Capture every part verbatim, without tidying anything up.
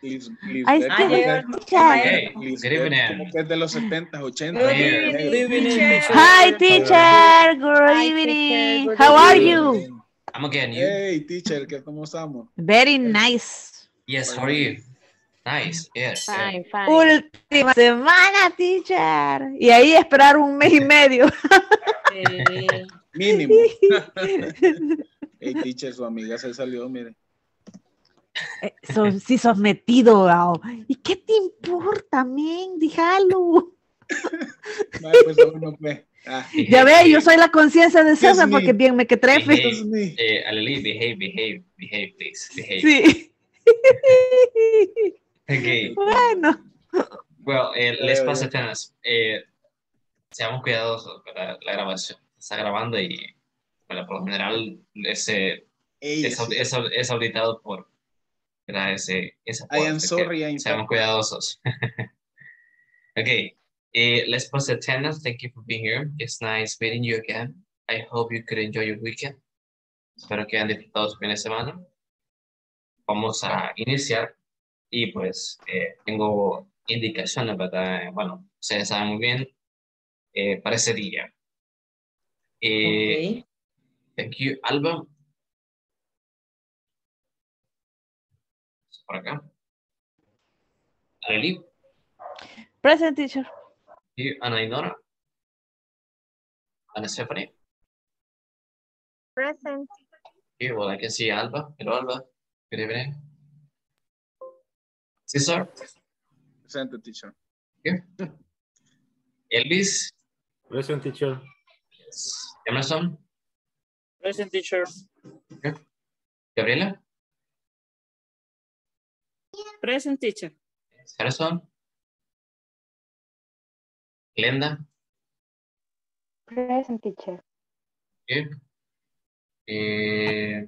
Liz, Liz, I still hey, Liz, good evening. Good evening. Hi, teacher. Good evening. How are you? I'm okay. And you? Hey, teacher. ¿Cómo estamos? Very nice. Yes, how are you? Nice. Yes. Fine, yeah. Fine. Última semana, teacher. Y ahí esperar un mes y medio. Mínimo. Hey, teacher, su amiga se salió, mire. So, si sos metido, wow. ¿Y qué te importa, men? Díjalo. No, pues, no, pues. Ah, ya ve, yo soy la conciencia de César porque bien me que trefe. Behave, eh, Aleli, behave, behave, behave, please. Behave. Sí. Okay. Bueno. Well, eh, let's pass the tennis. Eh, seamos cuidadosos para la grabación. Está grabando y, bueno, por lo general, ese, hey, es, sí. es, es auditado por. Ese, esa I am sorry. I am sorry. Cuidadosos. Okay. Uh, let's pause attendance. Thank you for being here. It's nice meeting you again. I hope you could enjoy your weekend. Espero que hayan disfrutado su fin de semana. Vamos a iniciar. Y pues, eh, tengo indicaciones, ¿verdad? Bueno, ustedes saben muy bien eh, para ese día. Eh, okay. Thank you, Alba. Por acá. Aleli. Present, teacher. You, Ana Inora. Ana Stephanie. Present. You, well, I can see Alba. Hello, Alba. Good evening. Cesar. Present, teacher. You. Elvis. Present, teacher. Yes. Emerson. Present, teacher. You. Gabriela. Present, teacher. Harrison. Glenda. Present, teacher. Okay. Eh,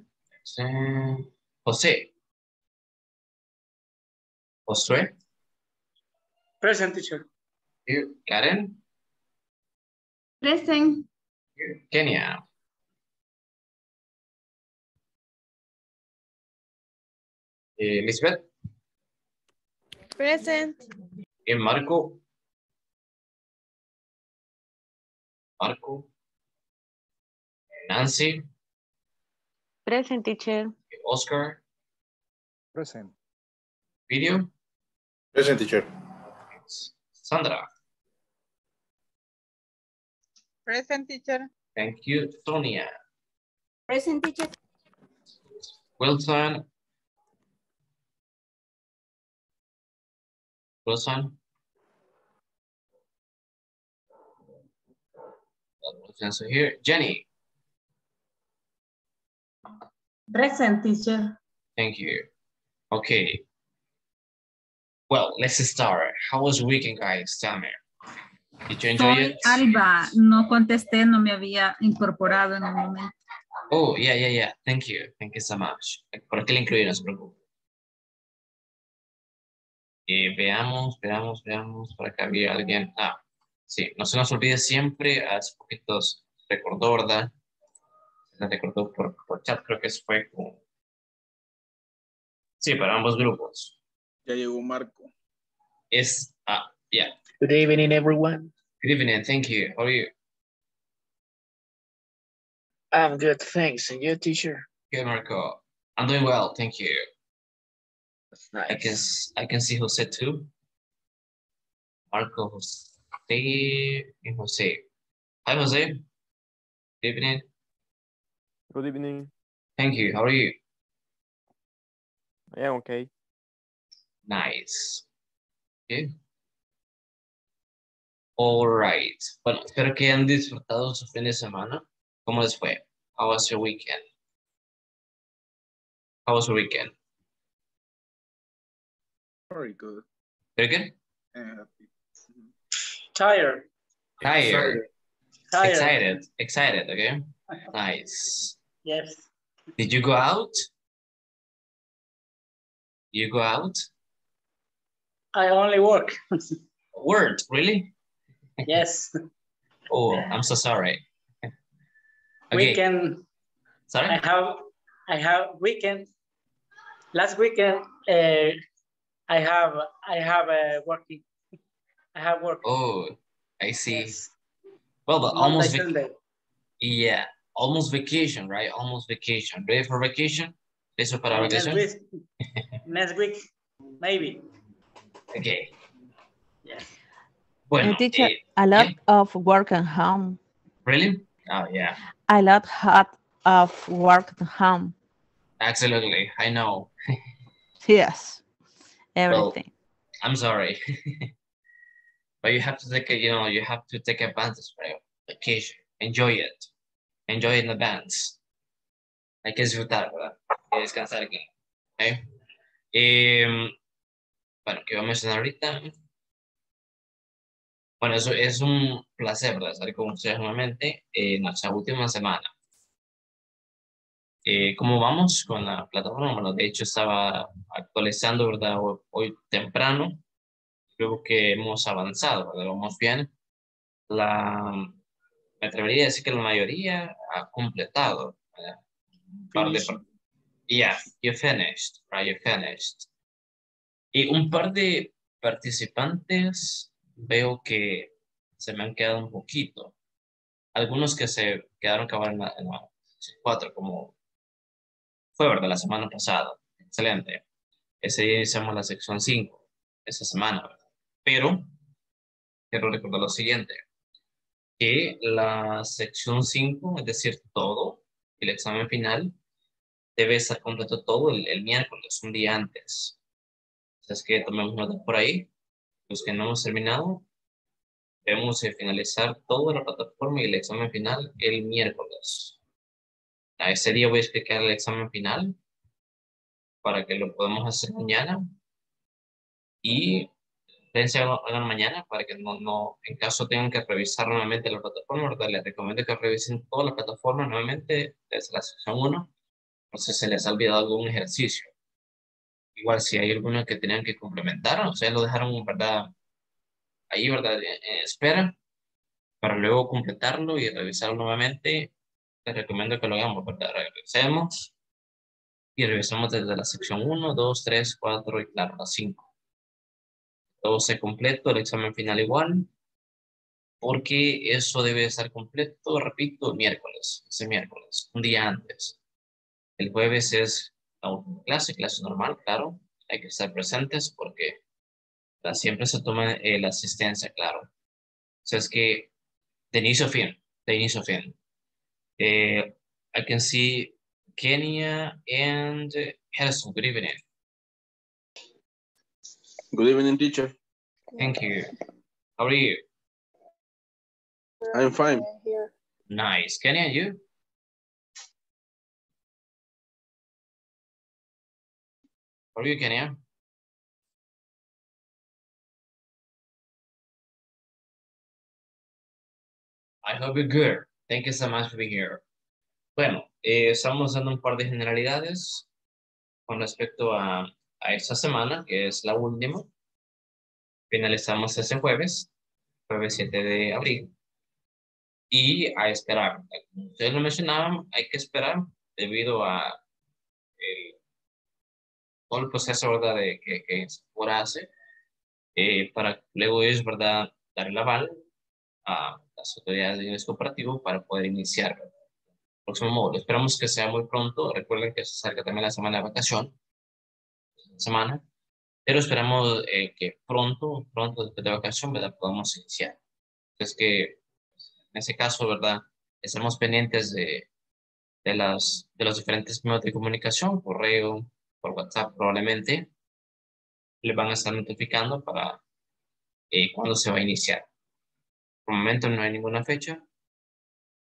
José. Josué. Present, teacher. Karen. Present. Kenia. Elizabeth. Present. Okay, Marco. Marco. Nancy. Present, teacher. Okay, Oscar. Present. Video. Present, teacher. Sandra. Present, teacher. Thank you, Sonia. Present, teacher. Wilson. Wilson. So here, Jenny. Present, teacher. Thank you. Okay. Well, let's start. How was the weekend, guys? Tell me. Did you enjoy Soy it? Alba, no contesté, no me había incorporado en el momento. Oh, yeah, yeah, yeah. Thank you. Thank you so much. ¿Por qué le incluí? No se preocupe. Eh, veamos, veamos, veamos, por acá había alguien. Ah, sí, no se nos olvide siempre, hace poquitos recordó, ¿verdad? Se recordó por, por chat, creo que fue con... Sí, para ambos grupos. Ya llegó Marco. Es, ah, yeah. Good evening, everyone. Good evening, thank you. How are you? I'm good, thanks. And you, teacher? Good, Marco. I'm doing well, thank you. Nice. I can I can see Jose too. Marco, Jose, and Jose. Hi, Jose. Good evening. Good evening. Thank you. How are you? Yeah, okay. Nice. Okay. All right. Bueno, espero que hayan disfrutado su fin de semana. ¿Cómo les fue? How was your weekend? How was your weekend? Very good. Very good? Uh, tired. Tired. Tired. Excited. Excited, okay? Nice. Yes. Did you go out? You go out? I only work. Work, really? Yes. Oh, I'm so sorry. Okay. Weekend. Sorry? I have, I have weekend. Last weekend, uh, I have I have a working. I have work. Oh, I see. Yes. Well, but almost yeah, almost vacation, right? Almost vacation. Ready for vacation? Eso para vacation. Next week, next week, maybe. Okay. Yes. Bueno, teacher, eh, a lot eh? of work at home. Really? Oh yeah. A lot of work at home. Absolutely, I know. Yes, everything. Well, I'm sorry. But you have to take, you know, you have to take advantage of vacation. Enjoy it. Enjoy it in advance. Hay que disfrutar, ¿verdad? Hay que descansar aquí. Okay. Eh, bueno, ¿qué voy a mencionar ahorita? Bueno, eso es un placer, ¿verdad? Estar con ustedes nuevamente en nuestra última semana. Eh, ¿Cómo vamos con la plataforma? Bueno, de hecho estaba actualizando, ¿verdad? Hoy temprano. Creo que hemos avanzado, ¿verdad? Vamos bien. La, me atrevería a decir que la mayoría ha completado. Par de, yeah, you finished, right? You finished. Y un par de participantes veo que se me han quedado un poquito. Algunos que se quedaron acabar en la, en la cuatro, como fue, ¿verdad? La semana pasada. Excelente. Ese día iniciamos la sección cinco, esa semana, ¿verdad? Pero quiero recordar lo siguiente, que la sección cinco, es decir, todo, el examen final, debe estar completo todo el, el miércoles, un día antes. Entonces, que tomemos nota por ahí, los que no hemos terminado, debemos finalizar toda la plataforma y el examen final el miércoles. A ese día voy a explicar el examen final, para que lo podamos hacer mañana, y hagan mañana para que no, no, en caso tengan que revisar nuevamente la plataforma, ¿verdad? Les recomiendo que revisen toda la plataforma nuevamente desde la sección uno, no sé si se les ha olvidado algún ejercicio. Igual si hay alguno que tenían que complementar, o sea, lo dejaron, ¿verdad? Ahí, ¿verdad? En espera, para luego completarlo y revisarlo nuevamente, les recomiendo que lo hagamos, ¿verdad? Regresemos y revisamos desde la sección uno, dos, tres, cuatro y claro, la cinco. Todo se completo, el examen final igual, porque eso debe estar completo, repito, miércoles, ese miércoles, un día antes. El jueves es la última clase, clase normal, claro, hay que estar presentes porque siempre se toma eh, la asistencia, claro. O sea, es que de inicio a fin, de inicio a fin. Eh, I can see Kenya and Helson, good evening. Good evening, teacher. Thank you. How are you? I'm fine. Nice. Kenya, you? How are you, Kenya? I hope you're good. Thank you so much for being here. Bueno, eh, estamos dando un par de generalidades con respecto a a esta semana, que es la última. Finalizamos ese jueves, jueves siete de abril. Y a esperar. Como ustedes lo mencionaban, hay que esperar debido a eh, todo el proceso, ¿verdad? De, que, que se hace eh, para luego ellos, ¿verdad? Dar el aval a las autoridades de Ingles Corporativo para poder iniciar, ¿verdad? El próximo módulo. Esperamos que sea muy pronto. Recuerden que se acerca también la semana de vacación. Semana, pero esperamos eh, que pronto, pronto después de vacación, ¿verdad? Podamos iniciar. Entonces que en ese caso, ¿verdad? Estamos pendientes de, de, las, de los diferentes medios de comunicación, correo, por WhatsApp probablemente, les van a estar notificando para eh, cuándo se va a iniciar. Por el momento no hay ninguna fecha.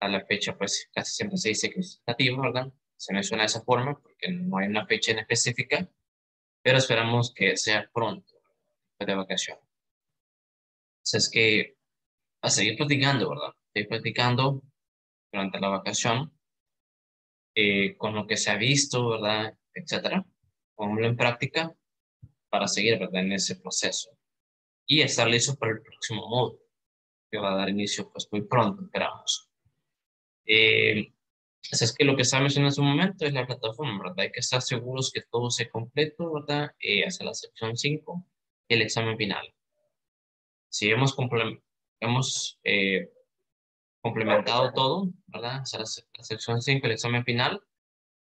A la fecha pues casi siempre se dice que es tentativo, ¿verdad? Se menciona de esa forma porque no hay una fecha en específica. Pero esperamos que sea pronto, después de vacación. Entonces que a seguir practicando, ¿verdad? Seguir practicando durante la vacación, eh, con lo que se ha visto, ¿verdad? Etcétera. Ponlo en práctica para seguir, ¿verdad? En ese proceso. Y estar listos para el próximo módulo, que va a dar inicio pues muy pronto, esperamos. Eh, Así es que lo que estaba mencionando en su momento es la plataforma, ¿verdad? Hay que estar seguros que todo se completo, ¿verdad? Eh, hasta la sección cinco, el examen final. Si hemos, comple hemos eh, complementado todo, ¿verdad? Hasta la, la sección cinco, el examen final.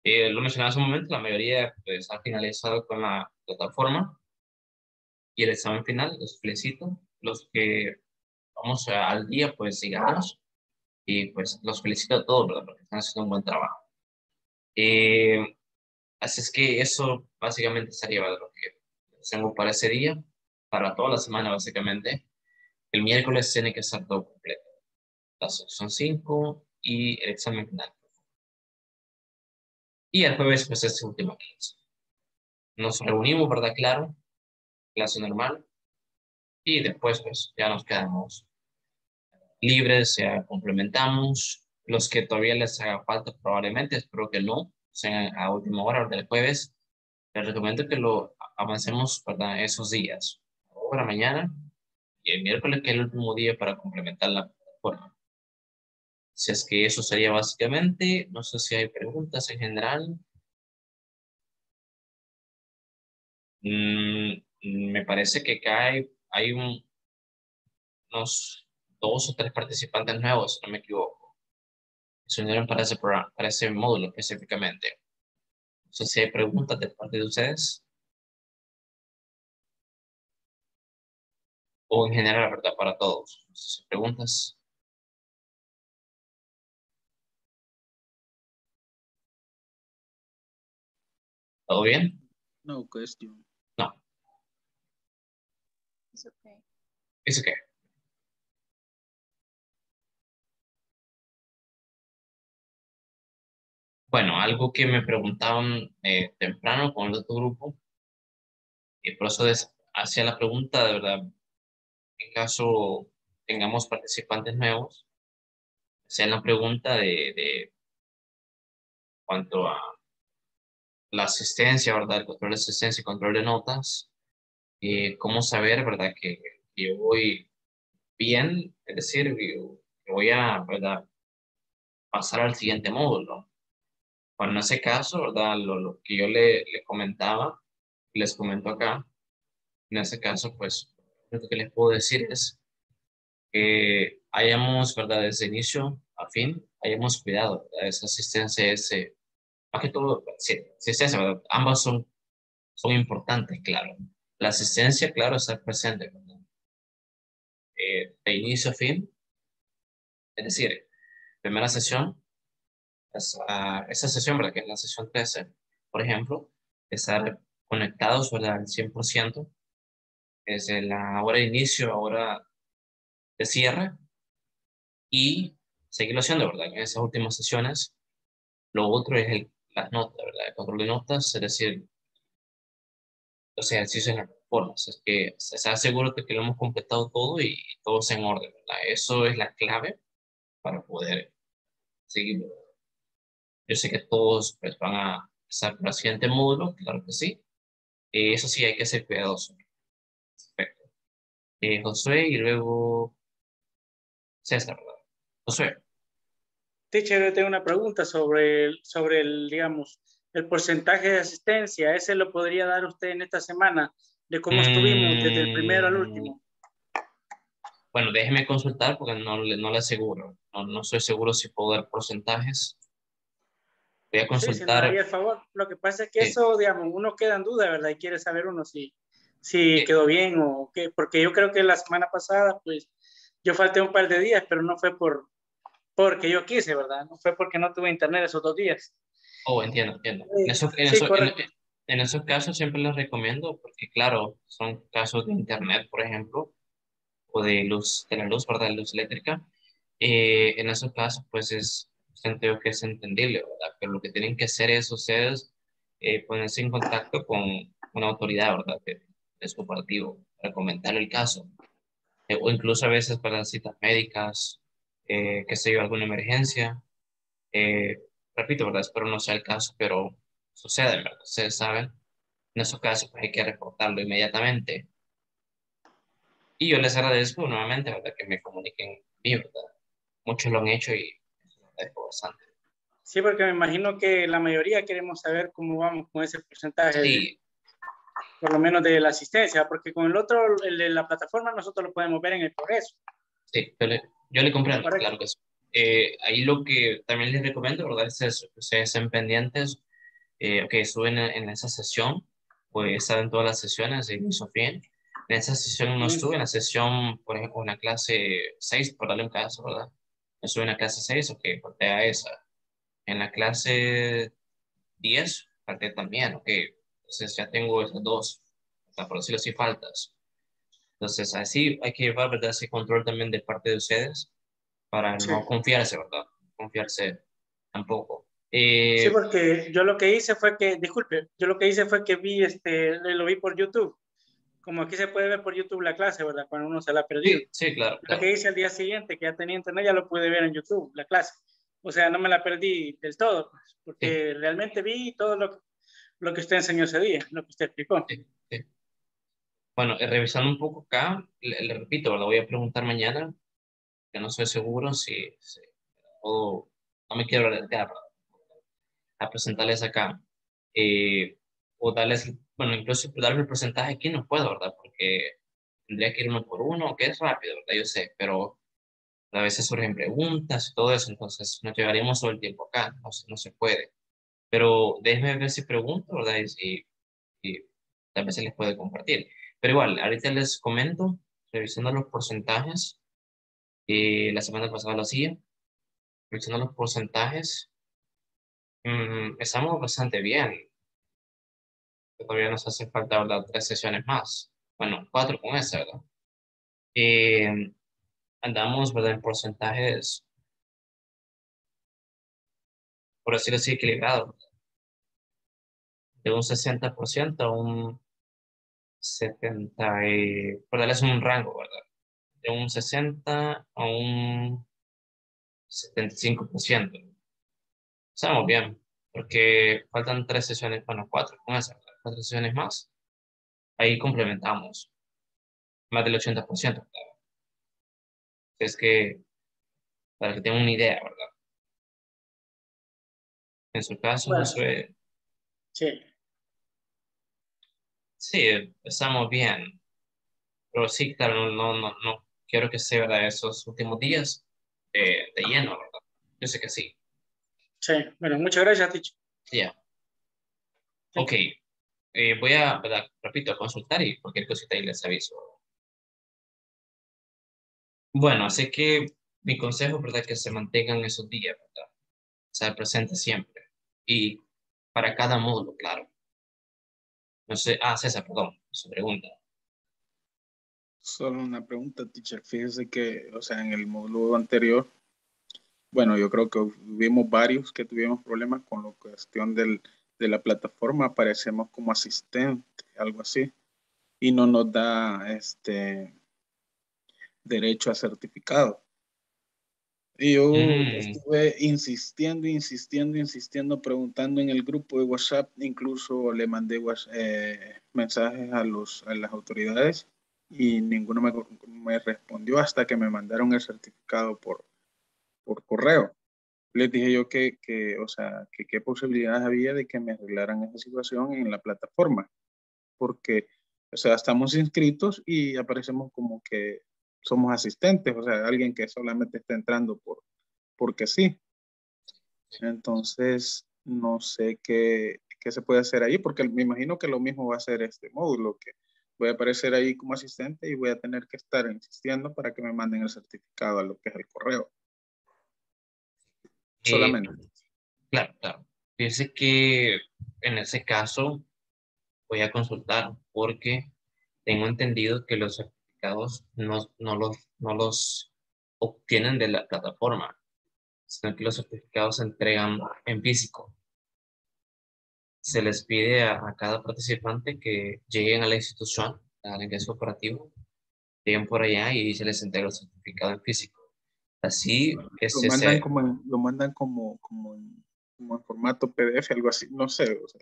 Eh, lo mencionaba hace un momento, la mayoría pues, ha finalizado con la plataforma y el examen final, los felicito. Los que vamos a, al día, pues sigamos y pues los felicito a todos, ¿verdad? Porque están haciendo un buen trabajo. Eh, así es que eso básicamente sería lo que tengo para ese día, para toda la semana básicamente. El miércoles tiene que estar todo completo. La sección cinco y el examen final. Y el jueves, pues, es el último clase. Nos reunimos, ¿verdad? Claro. Clase normal. Y después, pues, ya nos quedamos libres, ya complementamos. Los que todavía les haga falta, probablemente, espero que no, sea a última hora del jueves. Les recomiendo que lo avancemos, ¿verdad? Esos días. Ahora, mañana y el miércoles, que es el último día para complementar la plataforma. Si es que eso sería básicamente, no sé si hay preguntas en general. Mm, me parece que acá hay, hay un, unos dos o tres participantes nuevos, no me equivoco. Se unieron para ese, programa, para ese módulo específicamente. No sé si hay preguntas de parte de ustedes. O en general, ¿verdad? Para todos. No sé si hay preguntas. ¿Todo bien? No question. No. It's okay. It's okay. Bueno, algo que me preguntaban eh, temprano con el otro grupo, y por eso hacía la pregunta, de verdad, en caso tengamos participantes nuevos, hacían la pregunta de, de cuanto a la asistencia, ¿verdad? El control de asistencia y control de notas. Eh, ¿Cómo saber, verdad? Que, que yo voy bien, es decir, que voy a, ¿verdad? Pasar al siguiente módulo. Bueno, en ese caso, ¿verdad? Lo, lo que yo le, le comentaba, les comento acá, en ese caso, pues, lo que les puedo decir es que hayamos, ¿verdad? Desde inicio a fin, hayamos cuidado, ¿verdad? Esa asistencia, ese... Más que todo, sí, asistencia, ¿verdad? Ambas son, son importantes, claro. La asistencia, claro, está presente, ¿verdad? Eh, de inicio a fin, es decir, primera sesión, esa, esa sesión, ¿verdad? Que es la sesión trece, por ejemplo, estar conectados, ¿verdad? Al cien por ciento, desde la hora de inicio a hora de cierre, y seguirlo haciendo, ¿verdad? En esas últimas sesiones. Lo otro es el las notas, ¿verdad? El control de notas, es decir, los ejercicios en las plataformas. Es que se asegura de que lo hemos completado todo y todo está en orden, ¿verdad? Eso es la clave para poder seguir. Yo sé que todos pues, van a pasar por el siguiente módulo, claro que sí. Eh, eso sí, hay que ser cuidadoso. Perfecto. Eh, Josué y luego César, ¿verdad? Josué. Teacher, yo tengo una pregunta sobre el, sobre el, digamos, el porcentaje de asistencia. ¿Ese lo podría dar usted en esta semana? ¿De cómo mm. estuvimos desde el primero al último? Bueno, déjeme consultar porque no, no le aseguro. No, no estoy seguro si puedo dar porcentajes. Voy a consultar. Sí, si no, por favor. Lo que pasa es que sí. Eso, digamos, uno queda en duda, ¿verdad? Y quiere saber uno si, si sí. quedó bien o qué. Porque yo creo que la semana pasada, pues, yo falté un par de días, pero no fue por... Porque yo quise, ¿verdad? No fue porque no tuve internet esos dos días. Oh, entiendo, entiendo. En esos, en sí, eso, en, en esos casos siempre les recomiendo, porque claro, son casos de internet, por ejemplo, o de luz, de la luz, ¿verdad? Luz eléctrica. Eh, en esos casos, pues es, creo que es entendible, ¿verdad? Pero lo que tienen que hacer es ustedes eh, ponerse en contacto con una autoridad, ¿verdad? De, de su corporativo, para comentar el caso. Eh, o incluso a veces para citas médicas, Eh, que se lleve alguna emergencia, eh, repito, ¿verdad? Espero no sea el caso, pero sucede, ¿verdad? Ustedes saben, en esos casos pues, hay que reportarlo inmediatamente. Y yo les agradezco nuevamente, ¿verdad? Que me comuniquen, ¿verdad? Muchos lo han hecho y les agradezco bastante. Sí, porque me imagino que la mayoría queremos saber cómo vamos con ese porcentaje, sí. de, por lo menos de la asistencia, porque con el otro, el de la plataforma, nosotros lo podemos ver en el progreso. Sí, yo le, yo le comprendo, correcto. Claro que sí. Eh, ahí lo que también les recomiendo, ¿verdad? Es eso, que ustedes estén pendientes, eh, que suben en, en esa sesión, pues salen todas las sesiones, y hizo bien. En esa sesión uno sí. sube, en la sesión, por ejemplo, una clase seis, por darle un caso, ¿verdad? Me sube una clase seis, ok, voltea esa. En la clase diez, falté también, ok. Entonces ya tengo esas dos, por decirlo así, faltas. Entonces así hay que llevar, ¿verdad? Ese control también de parte de ustedes para sí. no confiarse, ¿verdad? Confiarse tampoco. Eh, sí, porque yo lo que hice fue que, disculpe, yo lo que hice fue que vi, este, lo vi por YouTube. Como aquí se puede ver por YouTube la clase, ¿verdad? Cuando uno se la perdió. Sí, sí, claro. Lo claro. que hice el día siguiente, que ya tenía internet, ya lo pude ver en YouTube, la clase. O sea, no me la perdí del todo, porque sí. realmente vi todo lo, lo que usted enseñó ese día, lo que usted explicó. Sí, sí. Bueno, revisando un poco acá, le, le repito, lo voy a preguntar mañana, que no soy seguro si, si o, no me quiero adelantar a presentarles acá, eh, o darles, bueno, incluso darles el porcentaje aquí no puedo, ¿verdad? Porque tendría que ir uno por uno, que es rápido, ¿verdad? Yo sé, pero a veces surgen preguntas y todo eso, entonces nos llevaríamos todo el tiempo acá, no, no se puede. Pero déjenme ver si pregunto, ¿verdad? Y, y tal vez se les puede compartir. Pero igual, ahorita les comento, revisando los porcentajes, y la semana pasada lo hacía, revisando los porcentajes, mmm, estamos bastante bien. Todavía nos hace falta, ¿verdad? Tres sesiones más. Bueno, cuatro con esa, ¿verdad? Eh, Andamos, ¿verdad? En porcentajes, por decirlo así, equilibrados. De un sesenta por ciento a un setenta por ciento, y, por darles un rango, ¿verdad? De un sesenta por ciento a un setenta y cinco por ciento. Estamos bien, porque faltan tres sesiones, bueno, cuatro, con esas, cuatro sesiones más. Ahí complementamos más del ochenta por ciento, ¿verdad? Es que, para que tengan una idea, ¿verdad? En su caso, bueno, no sé. Sí. Sí, estamos bien. Pero sí, claro, no, no, no quiero que sea, ¿verdad? Esos últimos días de, de lleno, ¿verdad? Yo sé que sí. Sí, bueno, muchas gracias, Ticho. Ya. Yeah. Sí. Ok. Eh, voy a, ¿verdad? Repito, a consultar y cualquier cosita ahí les aviso. Bueno, así que mi consejo, ¿verdad? Que se mantengan esos días, ¿verdad? Estar presente siempre. Y para cada módulo, claro. No sé, ah, César, perdón, su pregunta. Solo una pregunta, teacher. Fíjese que, o sea, en el módulo anterior, bueno, yo creo que vimos varios que tuvimos problemas con la cuestión del, de la plataforma. Aparecemos como asistente, algo así. Y no nos da, este... derecho a certificado. Y yo mm. estuve insistiendo, insistiendo, insistiendo, preguntando en el grupo de WhatsApp, incluso le mandé eh, mensajes a, los, a las autoridades y ninguno me, me respondió hasta que me mandaron el certificado por, por correo. Les dije yo que, que o sea, que qué posibilidades había de que me arreglaran esa situación en la plataforma, porque, o sea, estamos inscritos y aparecemos como que somos asistentes, o sea, alguien que solamente está entrando por, porque sí. Entonces, no sé qué, qué se puede hacer ahí, porque me imagino que lo mismo va a ser este módulo, que voy a aparecer ahí como asistente y voy a tener que estar insistiendo para que me manden el certificado a lo que es el correo. Eh, solamente. Claro, claro. Fíjese que en ese caso voy a consultar porque tengo entendido que los No, no, los, no los obtienen de la plataforma, sino que los certificados se entregan en físico. Se les pide a, a cada participante que lleguen a la institución, al Ingles Corporativo, lleguen por allá y se les entrega el certificado en físico. Así es. Lo mandan, ese, como, en, lo mandan como, como, en, como en formato P D F, algo así, no sé. O sea,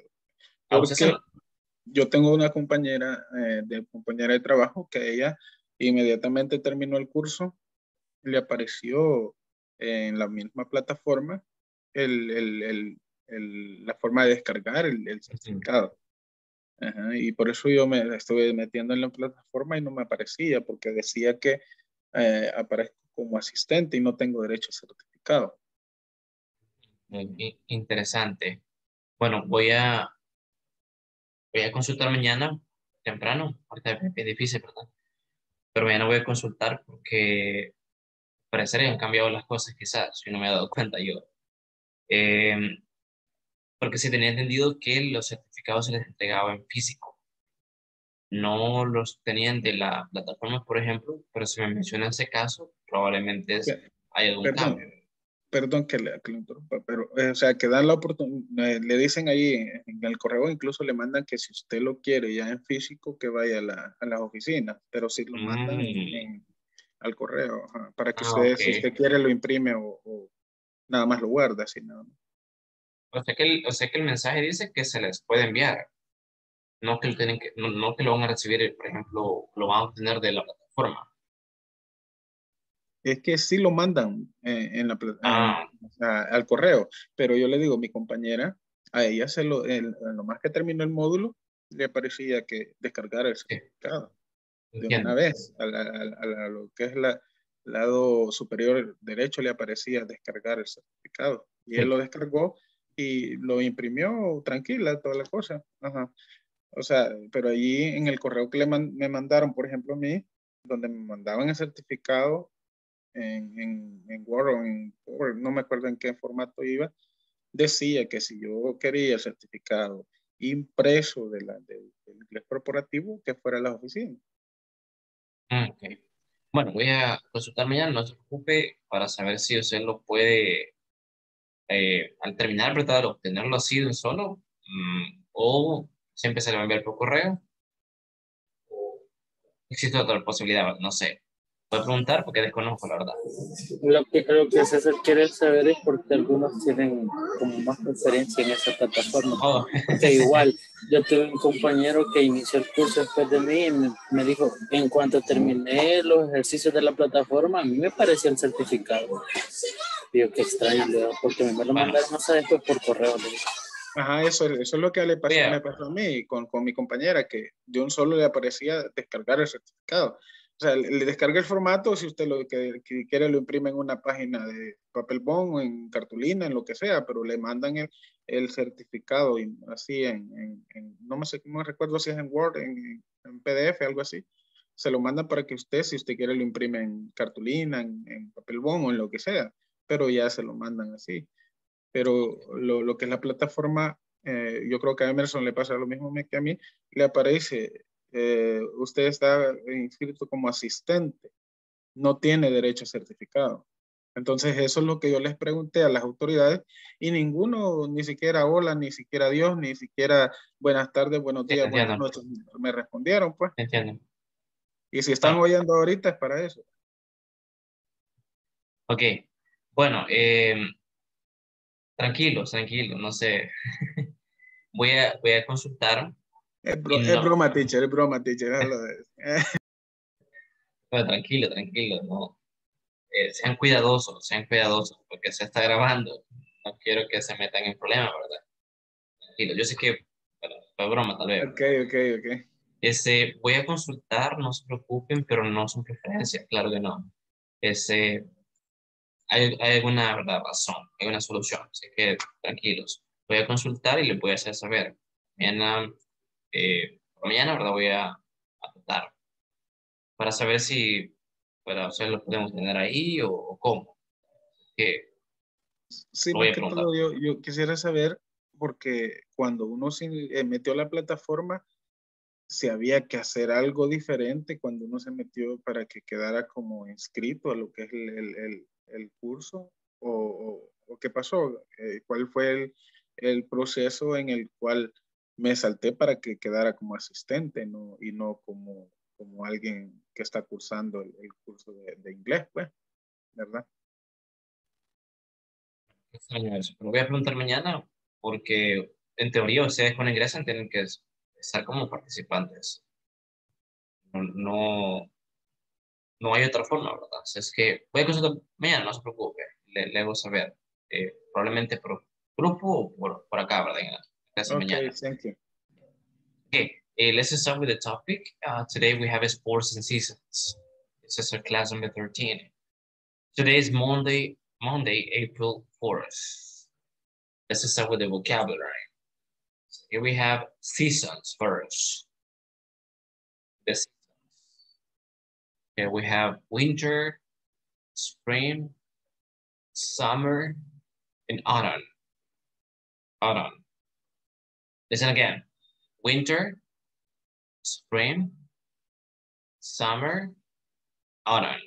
porque... Yo tengo una compañera, eh, de, compañera de trabajo que ella inmediatamente terminó el curso, le apareció en la misma plataforma el, el, el, el, la forma de descargar el, el certificado. Ajá, y por eso yo me estuve metiendo en la plataforma y no me aparecía, porque decía que eh, aparezco como asistente y no tengo derecho a certificado. Muy interesante. Bueno, voy a, voy a consultar mañana temprano, porque es difícil, ¿verdad? Pero mañana voy a consultar porque parece que han cambiado las cosas, quizás, si no me he dado cuenta yo. Eh, porque sí tenía entendido que los certificados se les entregaban en físico. No los tenían de la plataforma, por ejemplo, pero si me menciona ese caso, probablemente es, hay algún perdón, cambio. Perdón que le, que le interrumpa, pero eh, o sea, que dan la oportunidad, le dicen ahí en el correo, incluso le mandan que si usted lo quiere ya en físico, que vaya a, la, a las oficinas, pero si lo mandan mm. en, en, al correo, ajá, para que ah, usted, okay. si usted quiere, lo imprime o, o nada más lo guarda, así nada más. O sea, que el, o sea que el mensaje dice que se les puede enviar, no que, tienen que, no, no que lo van a recibir, por ejemplo, lo van a obtener de la plataforma. Es que sí lo mandan eh, en la, ah. a, al correo, pero yo le digo, mi compañera, a ella se lo, el, nomás que terminó el módulo, le parecía que descargara el certificado. Sí. De una vez, a, la, a, la, a lo que es el lado superior derecho le aparecía descargar el certificado. Y él sí. lo descargó y lo imprimió tranquila, toda la cosa. Ajá. O sea, pero allí en el correo que le man, me mandaron, por ejemplo, a mí, donde me mandaban el certificado en, en, en Word o en Word, no me acuerdo en qué formato iba, decía que si yo quería el certificado impreso de la, de, del inglés corporativo, que fuera a las oficinas. Okay. Bueno, voy a consultar mañana, no se preocupe, para saber si usted lo puede... Eh, al terminar, ¿verdad? Obtenerlo así de solo, mm, o siempre se le va a enviar por correo, o existe otra posibilidad, no sé. Voy a preguntar porque desconozco la verdad. Lo que, lo que se quiere saber es porque algunos tienen como más preferencia en esa plataforma. Oh. Que igual, yo tuve un compañero que inició el curso después de mí y me, me dijo, en cuanto terminé los ejercicios de la plataforma, a mí me parecía el certificado. Digo, qué extraño, ¿verdad? Porque me lo mandaron bueno. más después por correo. ¿No? Ajá, eso, eso es lo que le pasó, yeah. me pasó a mí con, con mi compañera, que de un solo le aparecía descargar el certificado. O sea, le descarga el formato, si usted lo que, que quiere lo imprime en una página de papel bond, en cartulina, en lo que sea, pero le mandan el, el certificado y así en, en, en no me sé, no recuerdo si es en Word, en, en P D F, algo así. Se lo mandan para que usted, si usted quiere, lo imprime en cartulina, en, en papel bond o en lo que sea, pero ya se lo mandan así. Pero lo, lo que es la plataforma, eh, yo creo que a Emerson le pasa lo mismo que a mí, le aparece... Eh, usted está inscrito como asistente, no tiene derecho a certificado. Entonces eso es lo que yo les pregunté a las autoridades y ninguno, ni siquiera hola, ni siquiera Dios, ni siquiera buenas tardes, buenos días, sí, buenas noches, me respondieron pues. Entiendo. Y si están oyendo ahorita es para eso. Ok, bueno, eh, tranquilo, tranquilo, no sé. voy, a, voy a consultar. Es, bro, no. es broma, teacher, es broma, teacher. Bueno, tranquilo, tranquilo. No. Eh, sean cuidadosos, sean cuidadosos, porque se está grabando. No quiero que se metan en problemas, ¿verdad? Tranquilo, yo sé que bueno, fue broma, tal vez. Ok, ok, ok. Ese, voy a consultar, no se preocupen, pero no son preferencias, claro que no. Ese, hay, hay alguna ¿verdad? razón, hay una solución, así que tranquilos. Voy a consultar y les voy a hacer saber. Mañana... Eh, mañana, ¿verdad? Voy a tratar para saber si para ustedes lo podemos tener ahí o, o cómo. Eh, sí, voy a preguntar. Todo, yo, yo quisiera saber porque cuando uno se metió a la plataforma se había que hacer algo diferente cuando uno se metió para que quedara como inscrito a lo que es el, el, el, el curso o, o, o qué pasó, eh, cuál fue el, el proceso en el cual me salté para que quedara como asistente ¿no? y no como, como alguien que está cursando el, el curso de, de inglés, pues, ¿verdad? Lo voy a preguntar mañana porque en teoría ustedes cuando ingresan tienen que estar como participantes. No, no, no hay otra forma, ¿verdad? Es que voy a consultar mañana, no se preocupe, le, le voy a saber. Eh, probablemente por grupo o por, por acá, ¿verdad? Casi okay, mañana. Thank you. Okay, uh, let's start with the topic. Uh, today we have sports and seasons. This is our class number thirteen. Today is Monday, Monday, April fourth. Let's start with the vocabulary. So here we have seasons first. The seasons. Here we have winter, spring, summer, and autumn. Autumn. Listen again. Winter, spring, summer, autumn.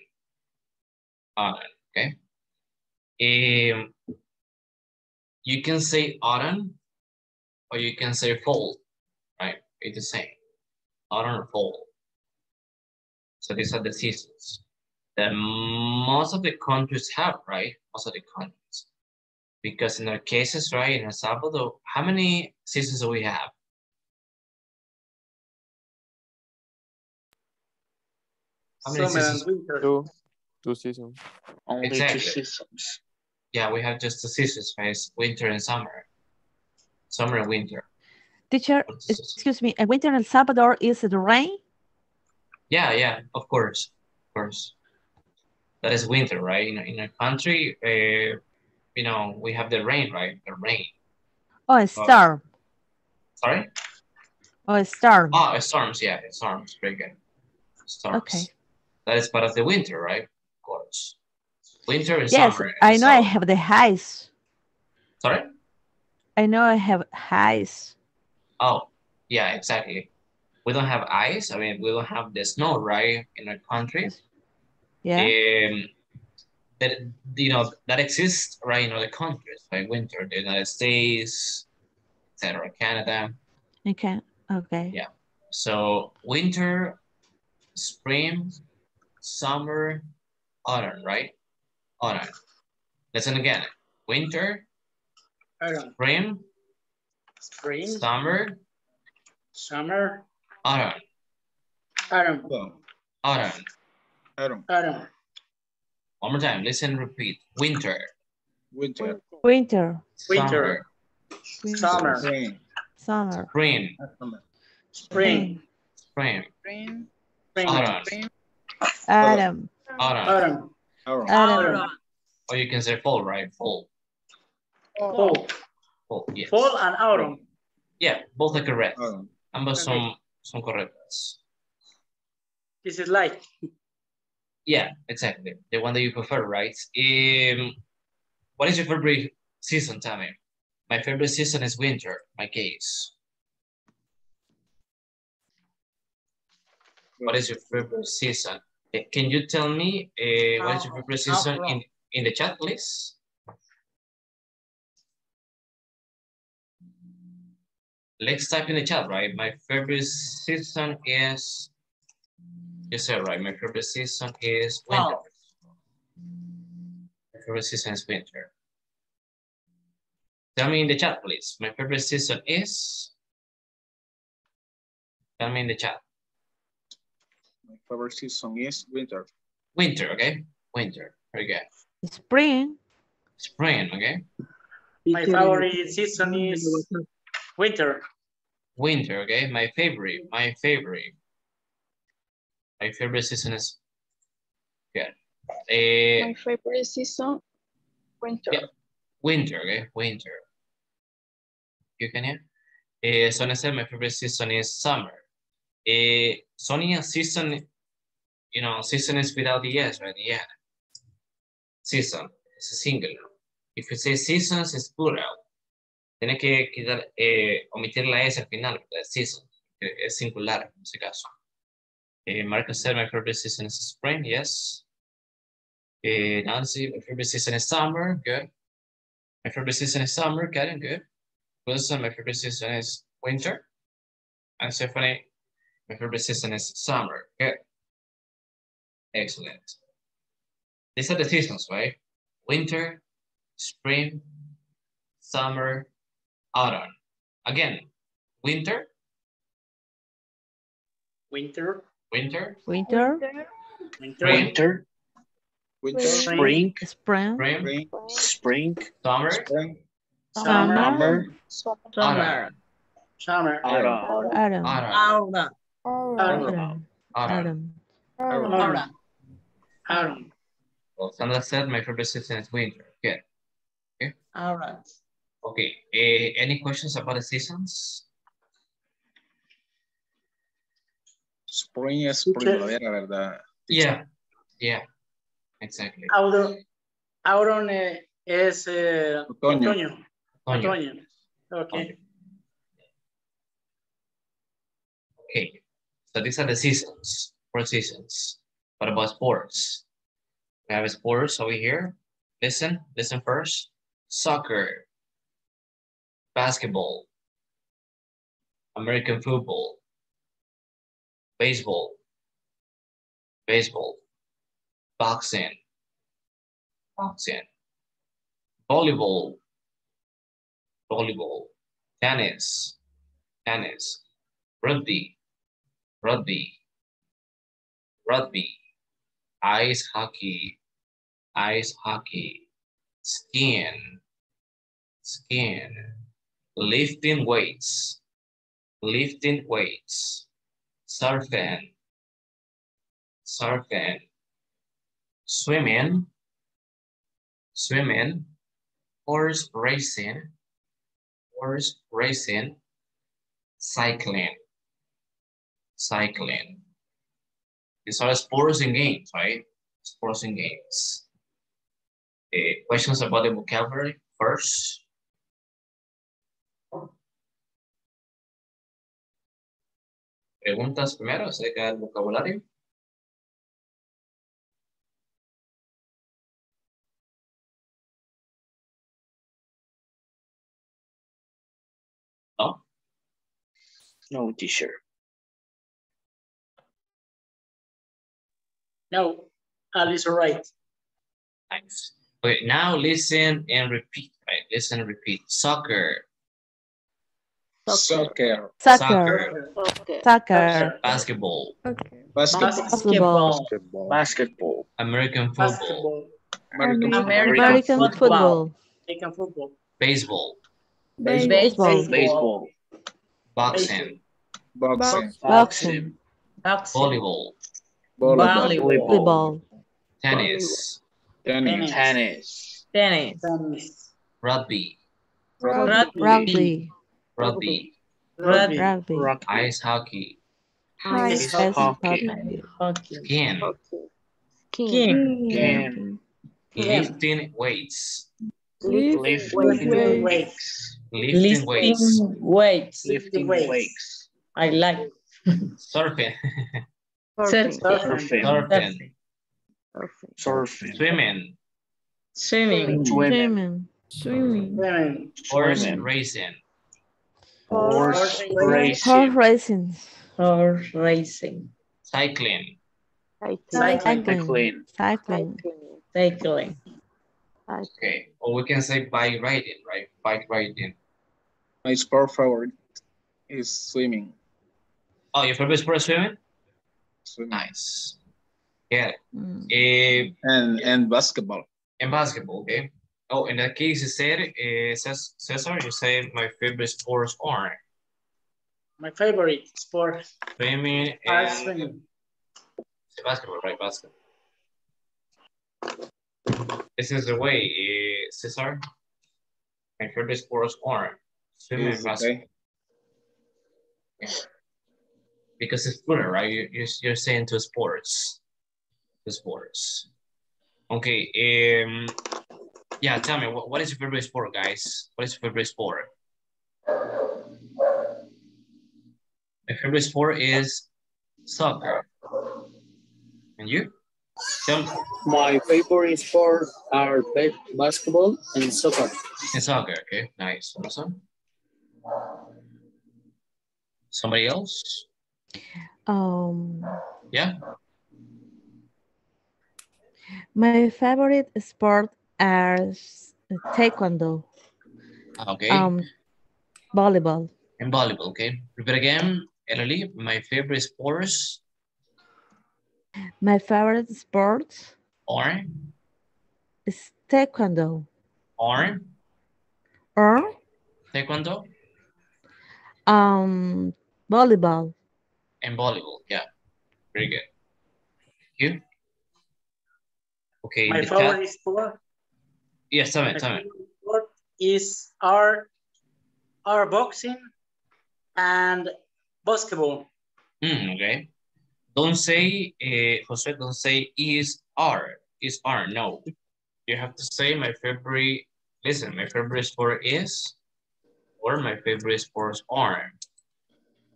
Autumn, okay? Um, you can say autumn or you can say fall, right? It's the same. Autumn or fall. So these are the seasons that most of the countries have, right? Most of the countries. Because in our cases, right, in El Salvador, how many seasons do we have? How many Summer seasons? And winter. Two. Two seasons. Only exactly. Two seasons. Yeah, we have just two seasons, right? Winter and summer. Summer and winter. Teacher, excuse me, and winter in El Salvador, is it rain? Yeah, yeah, of course, of course. That is winter, right? In, in our country, uh, you know, we have the rain, right? The rain. Oh, a storm. Oh, sorry? Oh, a storm. Oh, a storms, yeah, a storms, very good. Storms. Okay. That is part of the winter, right? Of course. Winter and yes, summer. Yes, I know so. I have the highs. Sorry? I know I have highs. Oh, yeah, exactly. We don't have ice. I mean, we don't have the snow, right, in our country. Yeah. Um, that, you know, that exists, right, in other countries, like winter, the United States, et cetera, Canada. Okay. Okay. Yeah. So winter, spring, summer, autumn, right? Autumn. Listen again. Winter, autumn. spring, spring, summer, summer. Autumn. Autumn. Autumn. Autumn. Autumn. One more time. Listen. Repeat. Winter. Winter. Winter. Winter. Summer. Spring. Summer. Spring. Spring. Spring. Spring. Autumn. Autumn. Autumn. Autumn. Or you can say fall, right? Fall. Fall. Fall. Yes. Fall and autumn. Yeah, both are correct. Ambos son son correctas. This is like. Yeah, exactly. The one that you prefer, right? Um, what is your favorite season, tell me? My favorite season is winter, my case. What is your favorite season? Can you tell me uh, what is your favorite season in, in the chat, please? Let's type in the chat, right? My favorite season is, you said, right? My favorite season is winter. Oh. My favorite season is winter. Tell me in the chat, please. My favorite season is, tell me in the chat. My favorite season is winter. Winter, okay? Winter, very good. Spring. Spring, okay? My favorite season is winter. Winter, okay? My favorite, my favorite. My favorite season is good. Uh, my favorite season, winter. Yeah. Winter, okay? Winter. You can hear? Uh, Sonia said my favorite season is summer. Uh, Sonia, season, you know, season is without the S, right? Yeah. Season, it's a singular. If you say seasons, it's plural. Tienes que quitar, eh, omitir la S al final, season, es singular en ese caso. Eh, Marcus said, my favorite season is spring, yes. Eh, Nancy, my favorite season is summer, good. My favorite season is summer, Karen, good. Wilson, my favorite season is winter. And Stephanie, my favorite season is summer, good. Excellent. These are the seasons, right? Winter, spring, summer, autumn. Again, winter. Winter. Winter. Winter. Winter. Winter. Winter. Spring. Spring. Spring. Spring. Summer. Spring. Summer. Summer. Summer. Summer. Autumn. Autumn. Autumn. Autumn. Autumn. Autumn. Autumn. Well, Sandra said my favorite season is winter. Good. Okay. All right. Okay. Uh, any questions about the seasons? Spring es primavera, ¿verdad? Yeah. Yeah. Exactly. Autumn, autumn es uh, otoño. Otoño. Otoño. Otoño. Okay. Okay. So these are the seasons. Four seasons. What about sports? We have sports over here. Listen, listen first. Soccer, basketball, American football, baseball, baseball, boxing, boxing, volleyball, volleyball, tennis, tennis, rugby, rugby, rugby, ice hockey, ice hockey, skiing, skiing, lifting weights, lifting weights, surfing, surfing, swimming, swimming, horse racing, horse racing, cycling, cycling. These are sports and games, right? Sports and games. Uh, questions about the vocabulary first? Preguntas primero acerca del vocabulario. No. No, teacher. No, Alice, right. Thanks. Okay, now listen and repeat. Right, listen and repeat. Soccer. Soccer. Soccer. Soccer. Soccer. Basketball. Okay. Basketball. Basketball. Basketball. Basketball. American football. American, American, American football. football. American football. Baseball. Baseball. Baseball. Baseball. Boxing. Boxing. Boxing. Boxing. Volleyball. Volleyball. Volleyball. Tennis. Tennis. Tennis. Tennis. Tennis. Rugby. Rugby. Rugby. Rugby. Rugby. Rugby. Rugby. Ice hockey. Ice, ice hockey. hockey. hockey. Skin. Skin. Skin. Lifting weights. Lifting weights. Lifting weights. Lifting weights. Lifting weights. I like. Surfing. Surfing. Surfing. Surfing. Surfing. Swimming. Swimming. Swimming. Swimming. Horse racing. Horse racing. Horse racing. Horse racing. Cycling. Cycling. Cycling. Cycling. Cycling. Okay. Or we can say bike riding, right? Bike riding. My sport favorite is swimming. Oh, your favorite sport is swimming? Swimming. Nice. Yeah. Mm. Uh, and and basketball. And basketball, okay. Oh, in that case, you said, uh, Cesar, you said my favorite sports are? My favorite sport. Swimming and swimming. Basketball, right? Basketball. This is the way, uh, Cesar. My favorite sports are swimming yes, and basketball. Okay. Yeah. Because it's plural, right? You, you're, you're saying two sports. Two sports. Okay. Um, Yeah, tell me, what, what is your favorite sport, guys? What is your favorite sport? My favorite sport is soccer. And you? Tell me. My favorite sport are basketball and soccer. And soccer, okay, nice, awesome. Somebody else? Um. Yeah? My favorite sport as taekwondo. Okay. Um, volleyball. And volleyball, okay. Repeat again, Ellie, my favorite sports. My favorite sports Arm. It's taekwondo. Arm. Arm. Taekwondo. Um, volleyball. And volleyball, yeah. Very good. You? Okay. My favorite sport? Yes, tell me, tell me. Sport is our, our boxing and basketball. Mm, okay. Don't say, uh, Jose, don't say is our, is our, no. You have to say my favorite, listen, my favorite sport is, or my favorite sports are.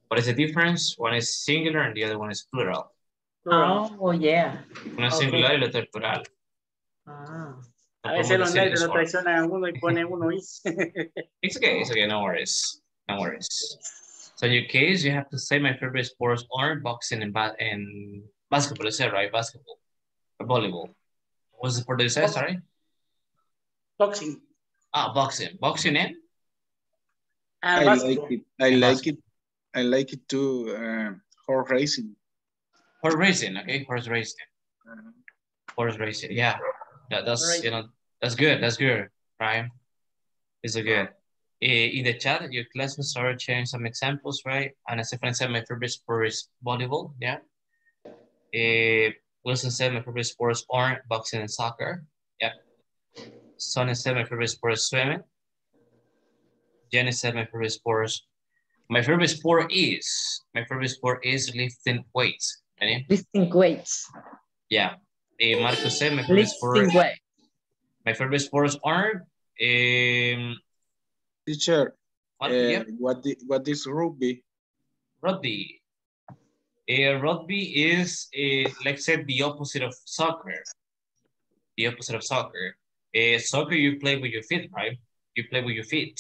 What is the difference? One is singular and the other one is plural. Plural. Oh, yeah. Una okay. Singular y la otra es plural. Ah. A veces los negros lo traicionan a uno y ponen uno is. It's okay, it's okay, no worries. No worries. So in your case, you have to say my favorite sports are boxing and, ba and basketball, is that right? Basketball or volleyball. What's the sport that you said, sorry? Boxing. Ah, boxing. Boxing and? I basketball. Like it. I and like basketball. It. I like it too. Uh, horse racing. Horse racing, okay. Horse racing. Horse racing. Yeah, that, that's right. You know, that's good. That's good, right? It's good. In the chat, your classmates are sharing some examples, right? And as Stefan said, my favorite sport is volleyball. Yeah. Uh, Wilson said my favorite sports are boxing and soccer. Yeah. Sonny said my favorite sport is swimming. Jenny said my favorite sports. My favorite sport is my favorite sport is lifting weights. Jenny? Lifting weights. Yeah. Uh, Marco said my favorite lifting sport. Weight. My favorite sports are. Um, Teacher. What, uh, yeah? what, the, what is rugby? Rugby. Uh, rugby is, uh, like I said, the opposite of soccer. The opposite of soccer. Uh, soccer you play with your feet, right? You play with your feet.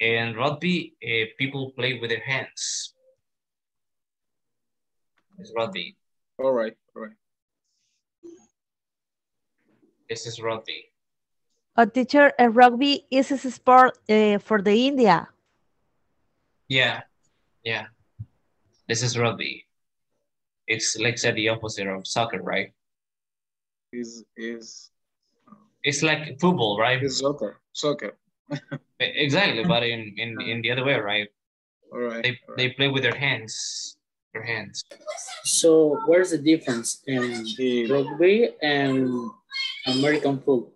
And rugby, uh, people play with their hands. It's rugby. All right, all right. This is rugby. A teacher, a rugby is a sport uh, for the India. Yeah, yeah. This is rugby. It's like said the opposite of soccer, right? Is is. It's like football, right? It's soccer, soccer. Exactly, but in, in, in the other way, right? All right. They, all right. They play with their hands, their hands. So where's the difference in rugby and American football?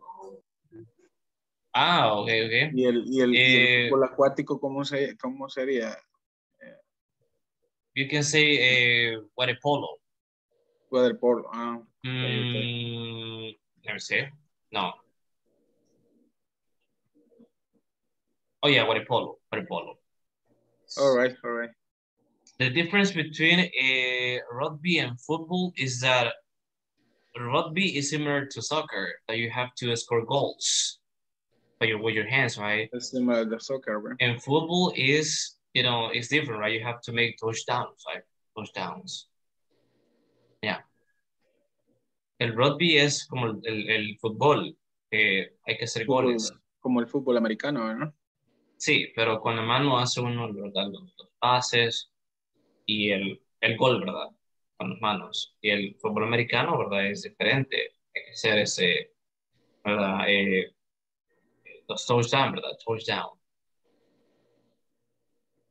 Ah, okay, okay. ¿Y el, y el, eh, el fútbol acuático cómo, se, cómo sería? You can say waterpolo. Waterpolo, ah. Mm, let me see. No. Oh yeah, waterpolo, waterpolo. All right, all right. The difference between uh, rugby and football is that rugby is similar to soccer, that you have to score goals but you, with your hands, right? It's similar to soccer, right? And football is, you know, it's different, right? You have to make touchdowns, right? Touchdowns. Yeah. El rugby es como el, el, el fútbol, eh, hay que hacer fútbol, goles. Como el fútbol americano, ¿no? Sí, pero con la mano hace uno, ¿verdad? Los, los pases y el, el gol, ¿verdad? Con las manos. Y el fútbol americano, ¿verdad? Es diferente. Hay que hacer ese, ¿verdad? Eh, los touchdowns, ¿verdad? Touchdown.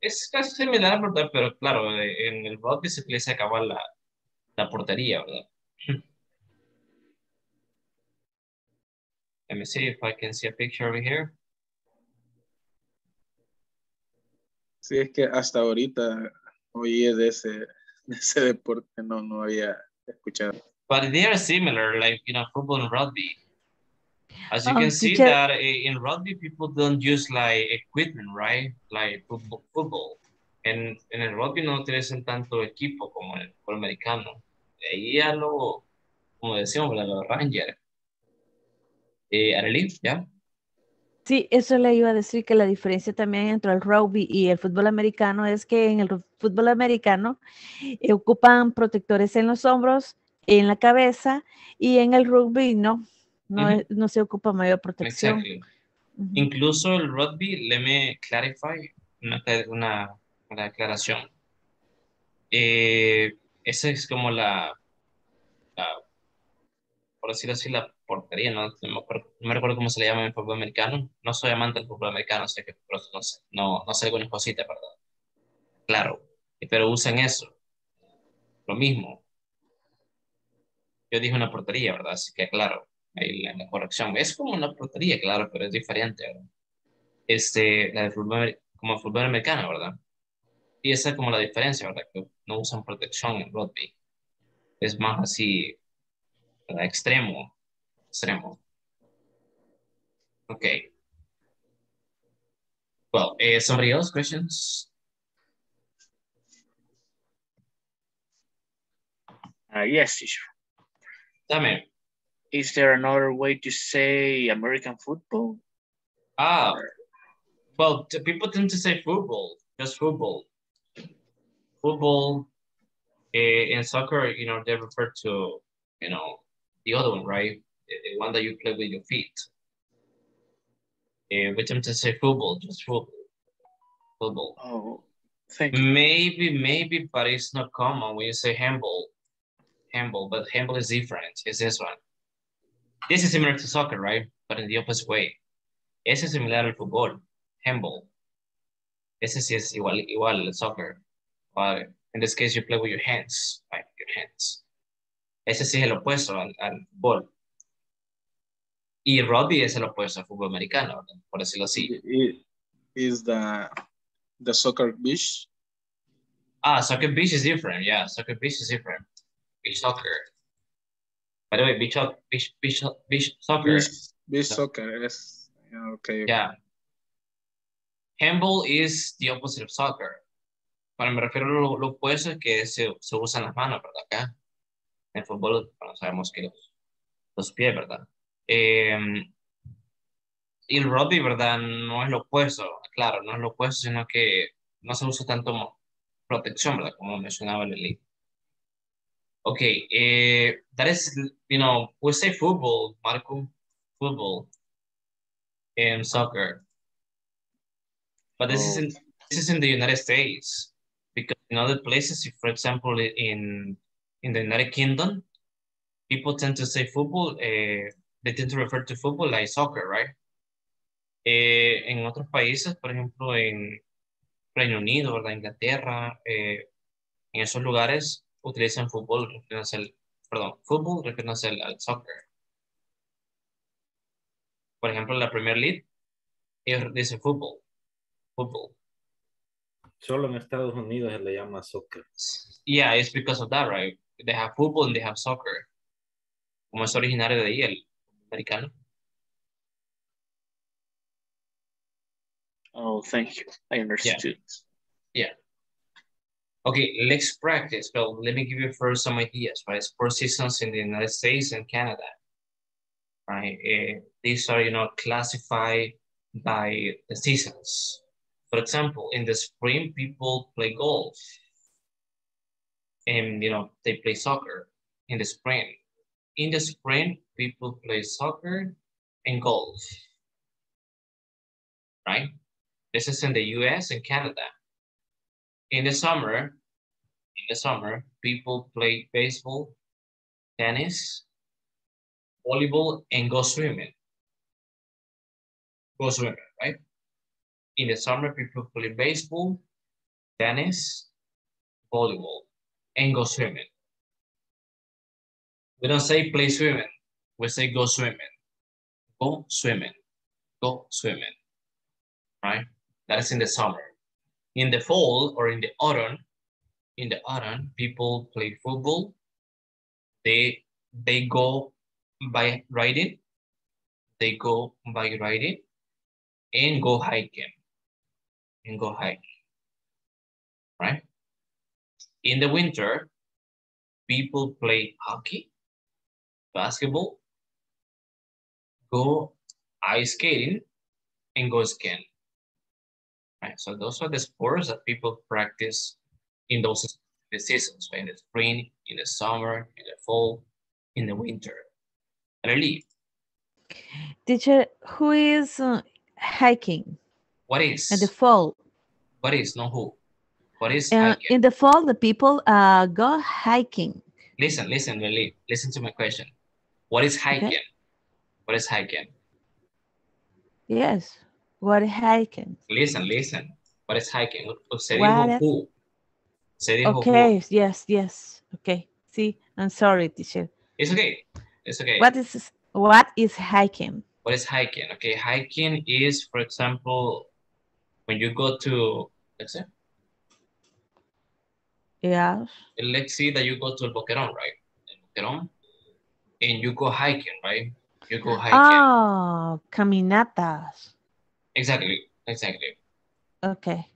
Es casi similar, ¿verdad? Pero claro, en el rugby se empieza a acabar la, la portería, ¿verdad? Let me see if I can see a picture over here. Sí, es que hasta ahorita oí de ese, de ese deporte, no, no había escuchado. But they are similar, like, you know, football and rugby. As you oh, can see teacher. That in rugby, people don't use like equipment, right? Like football. football. En, en el rugby no utilizan tanto equipo como el fútbol americano. Ahí ya lo, como decíamos, los Rangers. Eh, Arely, ¿ya? Sí, eso le iba a decir que la diferencia también entre el rugby y el fútbol americano es que en el fútbol americano eh, ocupan protectores en los hombros, en la cabeza, y en el rugby no, no, mm-hmm. no se ocupa mayor protección. Exactly. Mm-hmm. Incluso el rugby, let me clarify una, una, una aclaración. Eh, esa es como la, la por decirlo así, la portería, ¿no? No me acuerdo, no me acuerdo cómo se le llama en el fútbol americano. No soy amante del fútbol americano, sé que, no sé, no, no sé algunas cositas, ¿verdad? Claro, pero usan eso. Lo mismo. Yo dije una portería, ¿verdad? Así que, claro, ahí la, la corrección. Es como una portería, claro, pero es diferente, ¿verdad? Este, la de fútbol, como el fútbol americano, ¿verdad? Y esa es como la diferencia, ¿verdad? Que no usan protección en rugby. Es más así, ¿verdad? Extremo. Extremo. Ok. Well, eh, somebody else, questions? Uh, yes, teacher. Tell me. Is there another way to say American football? Ah, well, people tend to say football, just football. Football, eh, in soccer, you know, they refer to, you know, the other one, right? The, the one that you play with your feet. Eh, we tend to say football, just football. Football. Oh, thank you. Maybe, maybe, but it's not common when you say handball. Handball, but handball is different. It's this one. This is similar to soccer, right? But in the opposite way. Ese es similar al fútbol, handball. Ese sí es igual, igual al soccer. But in this case, you play with your hands, right? Your hands. Ese sí es el opuesto al, al fútbol. Y rugby es el opuesto al fútbol americano, por decirlo así. Is the, the soccer beach? Ah, soccer beach is different. Yeah, soccer beach is different. Beach soccer. By the way, beach, beach, beach, beach soccer. Beach, beach soccer, yes. Okay. Yeah. Handball is the opposite of soccer. Cuando me refiero a lo, lo opuesto es que se, se usan las manos, ¿verdad? Acá. En fútbol, bueno, sabemos que los, los pies, ¿verdad? Eh, y el rugby, ¿verdad? No es lo opuesto, claro, no es lo opuesto, sino que no se usa tanto protección, ¿verdad? Como mencionaba Lili. Okay. Eh, that is, you know, we say football, Marco, football. In soccer, but this oh. is in this is in the United States, because in other places, for example, in in the United Kingdom, people tend to say football. Eh, they tend to refer to football like soccer, right? Eh, en otros países, por ejemplo, en Reino Unido, ¿verdad? Inglaterra, eh, en esos lugares utilizan fútbol, refiriéndose al, perdón, fútbol, refiriéndose al, al soccer. Por ejemplo, la Premier League, ellos dicen fútbol. Fútbol. Solo en Estados Unidos se le llama soccer. Yeah, it's because of that, right? They have football and they have soccer. Como es originario de ahí, el americano. Oh, thank you. I understood. Yeah. yeah. Okay, let's practice. Well, let me give you first some ideas, right? Sports seasons in the United States and Canada. Right? Uh, these are, you know, classified by the seasons. For example, in the spring, people play golf. And, you know, they play soccer in the spring. In the spring, people play soccer and golf. Right? This is in the U S and Canada. In the summer, in the summer, people play baseball, tennis, volleyball, and go swimming. Go swimming, right? In the summer, people play baseball, tennis, volleyball, and go swimming. We don't say play swimming. We say go swimming. Go swimming. Go swimming, right? That is in the summer. In the fall or in the autumn, in the autumn, people play football. They, they go by riding, they go by riding and go hiking, and go hiking, right? In the winter, people play hockey, basketball, go ice skating, and go skiing, right? So those are the sports that people practice in those seasons, right? In the spring, in the summer, in the fall, in the winter. Really. Teacher, who is uh, hiking? What is? In the fall. What is? No who. What is uh, hiking? In the fall, the people uh, go hiking. Listen, listen, really. Listen to my question. What is hiking? Okay. What is hiking? Yes. What is hiking? Listen, listen. What is hiking? Se dijo who. Se dijo okay, who. yes, yes. Okay. See, I'm sorry, teacher. It's okay. It's okay. What is what is hiking? What is hiking? Okay, hiking is, for example, when you go to, let's say, yeah. Let's see that you go to El Boquerón, right? El Boquerón, and you go hiking, right? You go hiking. Oh, caminatas. Exactly, exactly. Okay.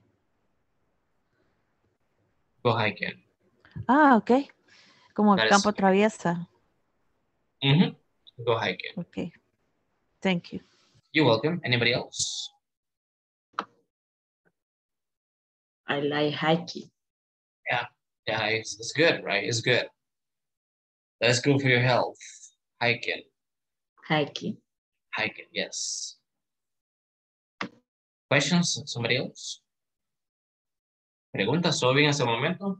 Go hiking. Ah, okay. Como el campo traviesa. Mm-hmm. Go hiking. Okay. Thank you. You're welcome. Anybody else? I like hiking. Yeah. Yeah, it's, it's good, right? It's good. That's good for your health. Hiking. Hiking. Hiking, yes. Questions? Somebody else? ¿Preguntas? ¿Todo bien hasta el momento?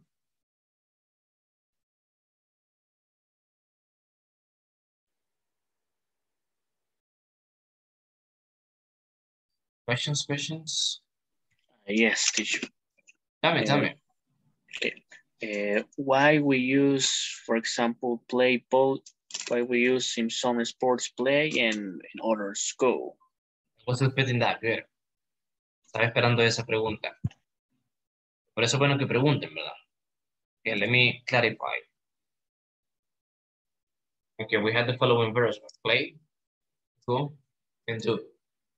Questions, questions? Yes, teacher. Tell me, uh, tell me. Okay. Uh, why we use, for example, play both, why we use in some sports play and in others go? I was expecting that, good. Estaba esperando esa pregunta. Por eso es bueno que pregunten, ¿verdad? Okay, let me clarify. Okay, we had the following verbs: play, go, and do.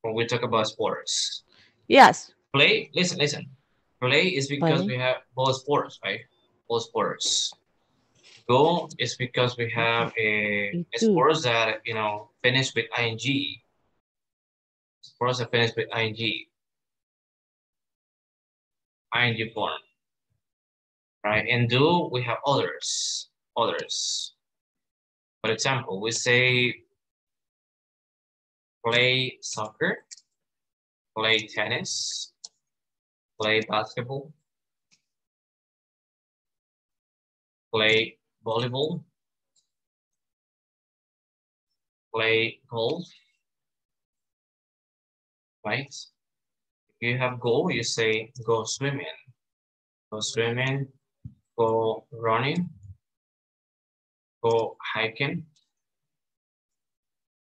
When we talk about sports. Yes. Play, listen, listen. Play is because play. we have both sports, right? Both sports. Go is because we have a, a sports that, you know, finish with ing. Sports that finish with ing. ing form. Right? And do, we have others. Others. For example, we say play soccer, play tennis, play basketball, play volleyball, play golf, right? If you have go, you say go swimming, go swimming, go running, go hiking,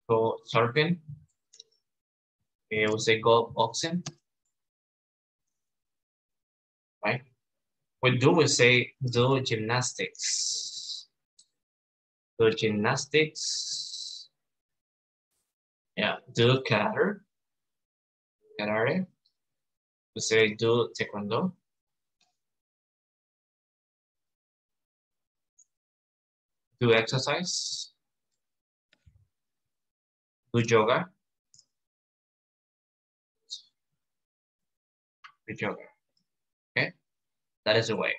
go surfing, we will say go boxing, right? We do, we say do gymnastics, do gymnastics, yeah, do karate, karate, we say do taekwondo, do exercise, do yoga, do yoga. Okay, that is the way.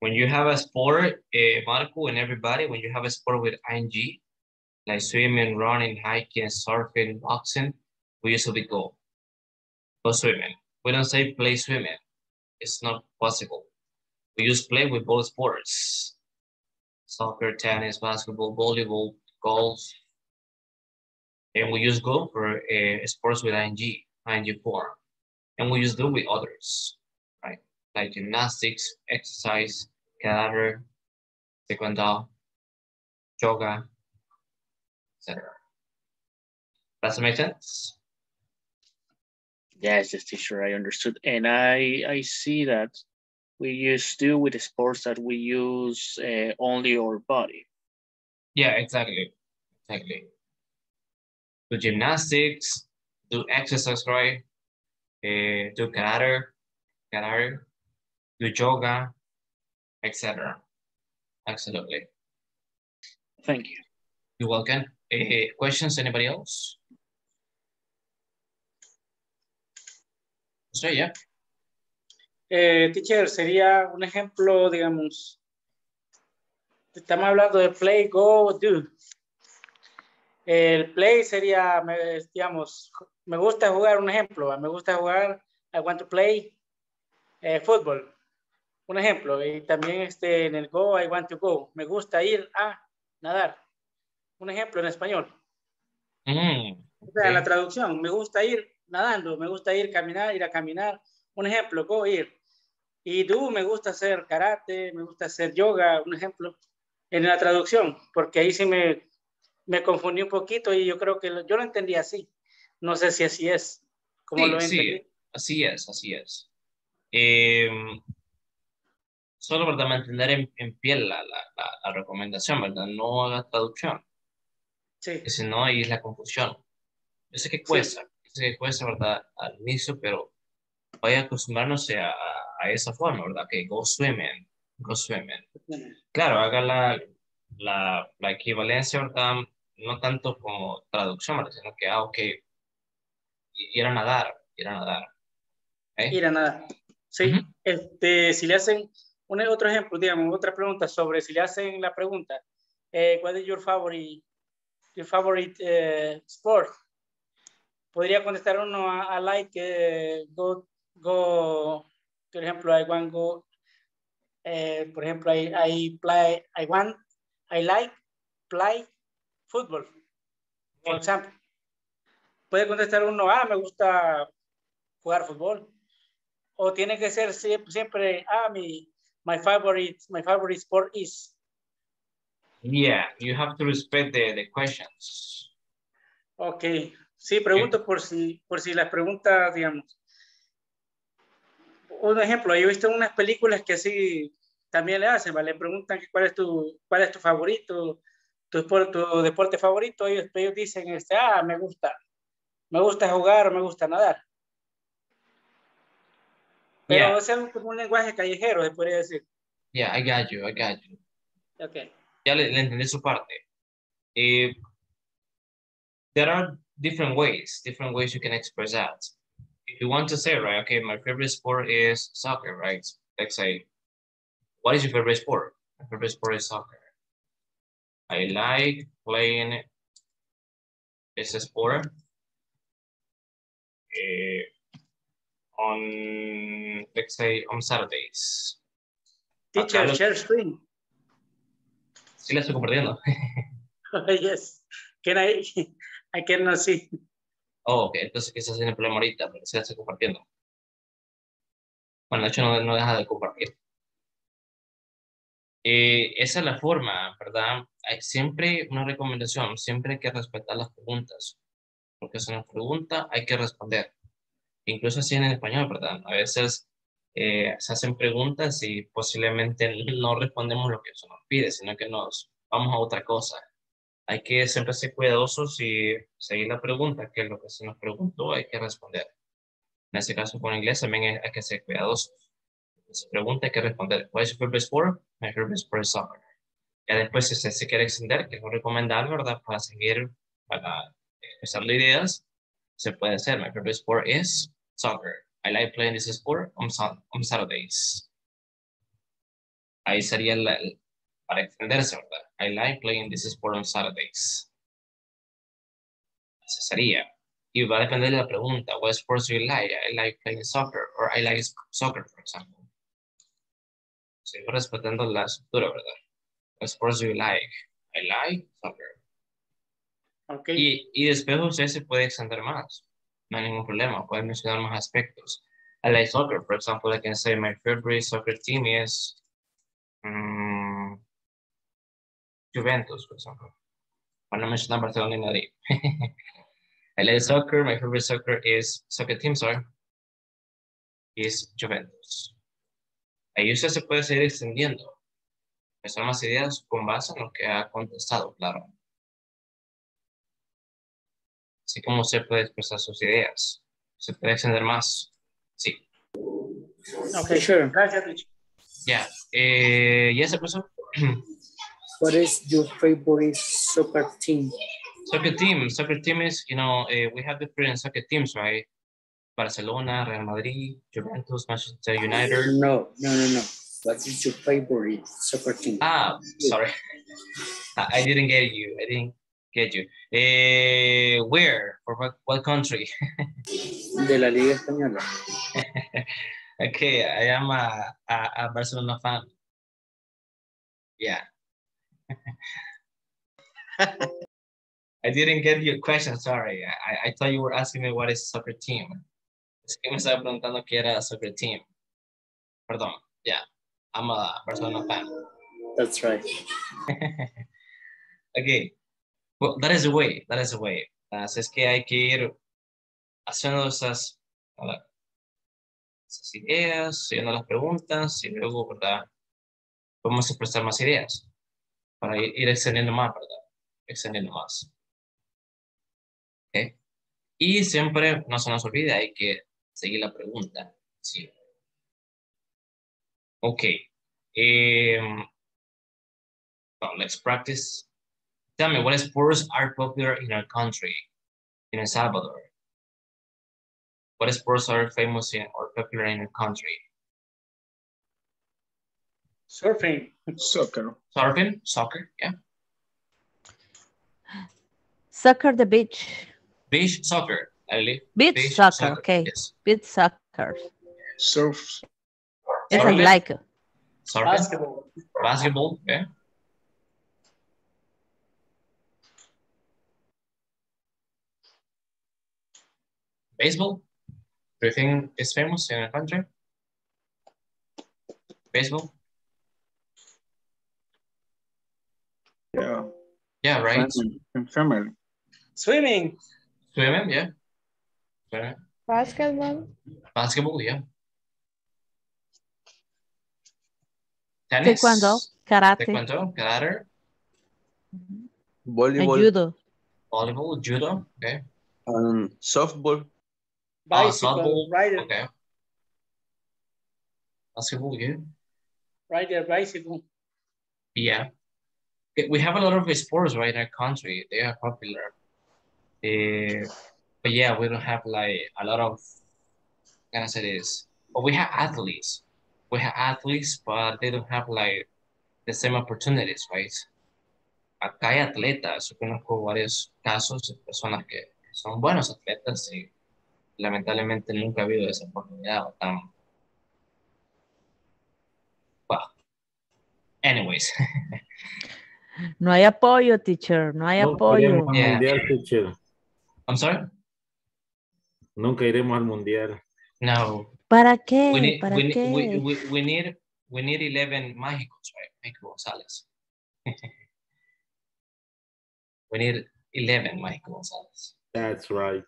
When you have a sport, eh, Marco and everybody, when you have a sport with ing, like swimming, running, hiking, surfing, boxing, we usually go go swimming. We don't say play swimming; it's not possible. We use play with both sports. Soccer, tennis, basketball, volleyball, golf. And we use go for uh, sports with ing, ing form. And we use do with others, right? Like gymnastics, exercise, karate, taekwondo, yoga, et cetera. Does that make sense? Yes, yes, teacher, I understood. And I, I see that we use do with the sports that we use uh, only our body. Yeah, exactly, exactly. Do gymnastics, do exercise, right? Uh, do karate, karate, do yoga, et cetera. Absolutely. Thank you. You're welcome. Uh, questions? Anybody else? So yeah. Eh, teacher, sería un ejemplo, digamos, estamos hablando de play, go, do. El play sería, digamos, me gusta jugar, un ejemplo, me gusta jugar, I want to play eh, fútbol. Un ejemplo, y también este, en el go, I want to go. Me gusta ir a nadar. Un ejemplo en español. Mm, okay. O sea, la traducción, me gusta ir nadando, me gusta ir caminar, ir a caminar. Un ejemplo, go, ir. Y do, me gusta hacer karate, me gusta hacer yoga, un ejemplo. En la traducción, porque ahí sí me, me confundí un poquito y yo creo que lo, yo lo entendí así. No sé si así es. Como sí, lo entendí. Sí, así es, así es. Eh, solo para mantener en, en pie la, la, la, la recomendación, ¿verdad? No haga traducción. Sí. Que si no, ahí es la confusión. Yo sé que cuesta, sí. Yo sé que cuesta, ¿verdad? Al inicio, pero vaya a acostumbrarnos a, a esa forma, ¿verdad? Que go swimming, go swimming. Claro, haga la, la, la equivalencia, ¿verdad? No tanto como traducción, ¿verdad? Sino que, ah, ok, ir a nadar, ir a nadar. ¿Eh? Ir a nadar. Sí, uh-huh. Este, si le hacen un otro ejemplo, digamos, otra pregunta sobre, si le hacen la pregunta, eh, ¿cuál es your favorite, your favorite eh, sport? Podría contestar uno a, a like, eh, go, go, por ejemplo, I want go, eh, por ejemplo, I, I play, I want, I like, play, football, por ejemplo. Puede contestar uno, ah, me gusta jugar fútbol. O tiene que ser siempre, siempre ah, mi, my favorite, my favorite sport is. Yeah, you have to respect the, the questions. Okay. Sí, pregunto por si, por si las preguntas, digamos. Un ejemplo, yo he visto unas películas que así también le hacen, ¿vale? Le preguntan cuál es tu, cuál es tu favorito, tu, tu, tu deporte favorito. Ellos, ellos dicen, este, ah, me gusta. Me gusta jugar, me gusta nadar. Pero yeah. Es como un lenguaje callejero, se podría decir. Yeah, I got you, I got you. Okay. Ya le, le entendí su parte. Eh, there are different ways, different ways you can express that. If you want to say, right, okay, my favorite sport is soccer, right? Let's say, what is your favorite sport? My favorite sport is soccer. I like playing this sport uh, on, let's say, on Saturdays. Teacher, share screen. Sí, la estoy compartiendo. Yes. Can I... I cannot see. Oh, ok. Entonces quizás tiene problema ahorita, pero se hace compartiendo. Bueno, de hecho no, no deja de compartir. Eh, esa es la forma, ¿verdad? Hay siempre una recomendación, siempre hay que respetar las preguntas. Porque si nos pregunta, hay que responder. Incluso así en el español, ¿verdad? A veces eh, se hacen preguntas y posiblemente no respondemos lo que se nos pide, sino que nos vamos a otra cosa. Hay que siempre ser cuidadosos y seguir la pregunta, que es lo que se nos preguntó, hay que responder. En este caso con inglés también hay que ser cuidadosos. Se pregunta, hay que responder. ¿Cuál es tu favorite sport? My favorite sport is soccer. Ya después, si se si quiere extender, que es lo recomendable, ¿verdad? Para seguir, para expresarle ideas, se puede hacer. My favorite sport is soccer. I like playing this sport on, on Saturdays. Ahí sería la... para extenderse, ¿verdad? I like playing this sport on Saturdays. Eso sería. Y va a depender de la pregunta. What sports do you like? I like playing soccer. Or I like soccer, por ejemplo. Sigo respetando la estructura, ¿verdad? What sports do you like? I like soccer. Okay. Y, y después usted se puede extender más. No hay ningún problema. Pueden mencionar más aspectos. I like soccer. For example, I can say my favorite soccer team is... Um, Juventus, for example. When I mentioned Barcelona in Madrid. I like soccer. My favorite soccer is soccer team, sorry. Is Juventus. Ahí usted se puede seguir extendiendo. Pensar más ideas con base en lo que ha contestado, claro. Así como usted puede expresar sus ideas. Se puede extender más. Sí. Okay, sure. Gracias. Ya. ¿Ya se puso? What is your favorite soccer team? Soccer team, soccer team is, you know, uh, we have different soccer teams, right? Barcelona, Real Madrid, Juventus, Manchester United. No, no, no, no. What is your favorite soccer team? Ah, sorry. I didn't get you. I didn't get you. Uh, where? Or what, what country? De la Liga Española. Okay, I am a, a, a Barcelona fan. Yeah. I didn't get your question, sorry. I, I thought you were asking me what is soccer team. Es que me estaba preguntando qué era soccer team. Perdón, yeah. I'm a Barcelona fan. That's right. Okay. Well, that is the way, that is the way. Así es que hay que ir haciendo esas, esas ideas, siguiendo las preguntas y luego, ¿verdad? Podemos expresar más ideas para ir, ir extendiendo más, ¿verdad? Extendiendo más. ¿Okay? Y siempre no se nos olvide, hay que seguir la pregunta. Sí. Ok. Um, well, let's practice. Tell me, what sports are popular in our country, in El Salvador? What sports are famous in or popular in our country? Surfing. Soccer. Surfing, soccer, yeah. Soccer, the beach. Beach soccer, I believe. Beach, beach soccer, soccer, okay. Yes. Beach soccer. Surf. Yes, I like it. Surfing. Basketball. Basketball, yeah. Baseball, do you think it's famous in a country? Baseball? Yeah. Yeah, right? And family. Swimming. Swimming, yeah. Swimming. Basketball. Basketball, yeah. Tennis. Taekwondo, karate. Taekwondo, karate. Mm-hmm. Volleyball. And judo. Volleyball, judo, okay. Um, softball. Bicycle, oh, rider. Okay. Basketball, yeah. Rider, bicycle. Yeah. We have a lot of sports right in our country. They are popular. Uh, but yeah, we don't have like a lot of, can I say this? But we have athletes. We have athletes, but they don't have like the same opportunities, right? Acá hay atletas. Yo conozco varios casos de personas que son buenos atletas y lamentablemente nunca ha habido esa oportunidad. Um, well, anyways. No hay apoyo, teacher. No hay Nunca apoyo. Yeah. Mundial, teacher. I'm sorry? Nunca iremos al mundial. No. ¿Para qué? We need, ¿Para we, qué? We, we, we, need, we need eleven mágicos, right? Mágico González. We need eleven Mágico González. That's right.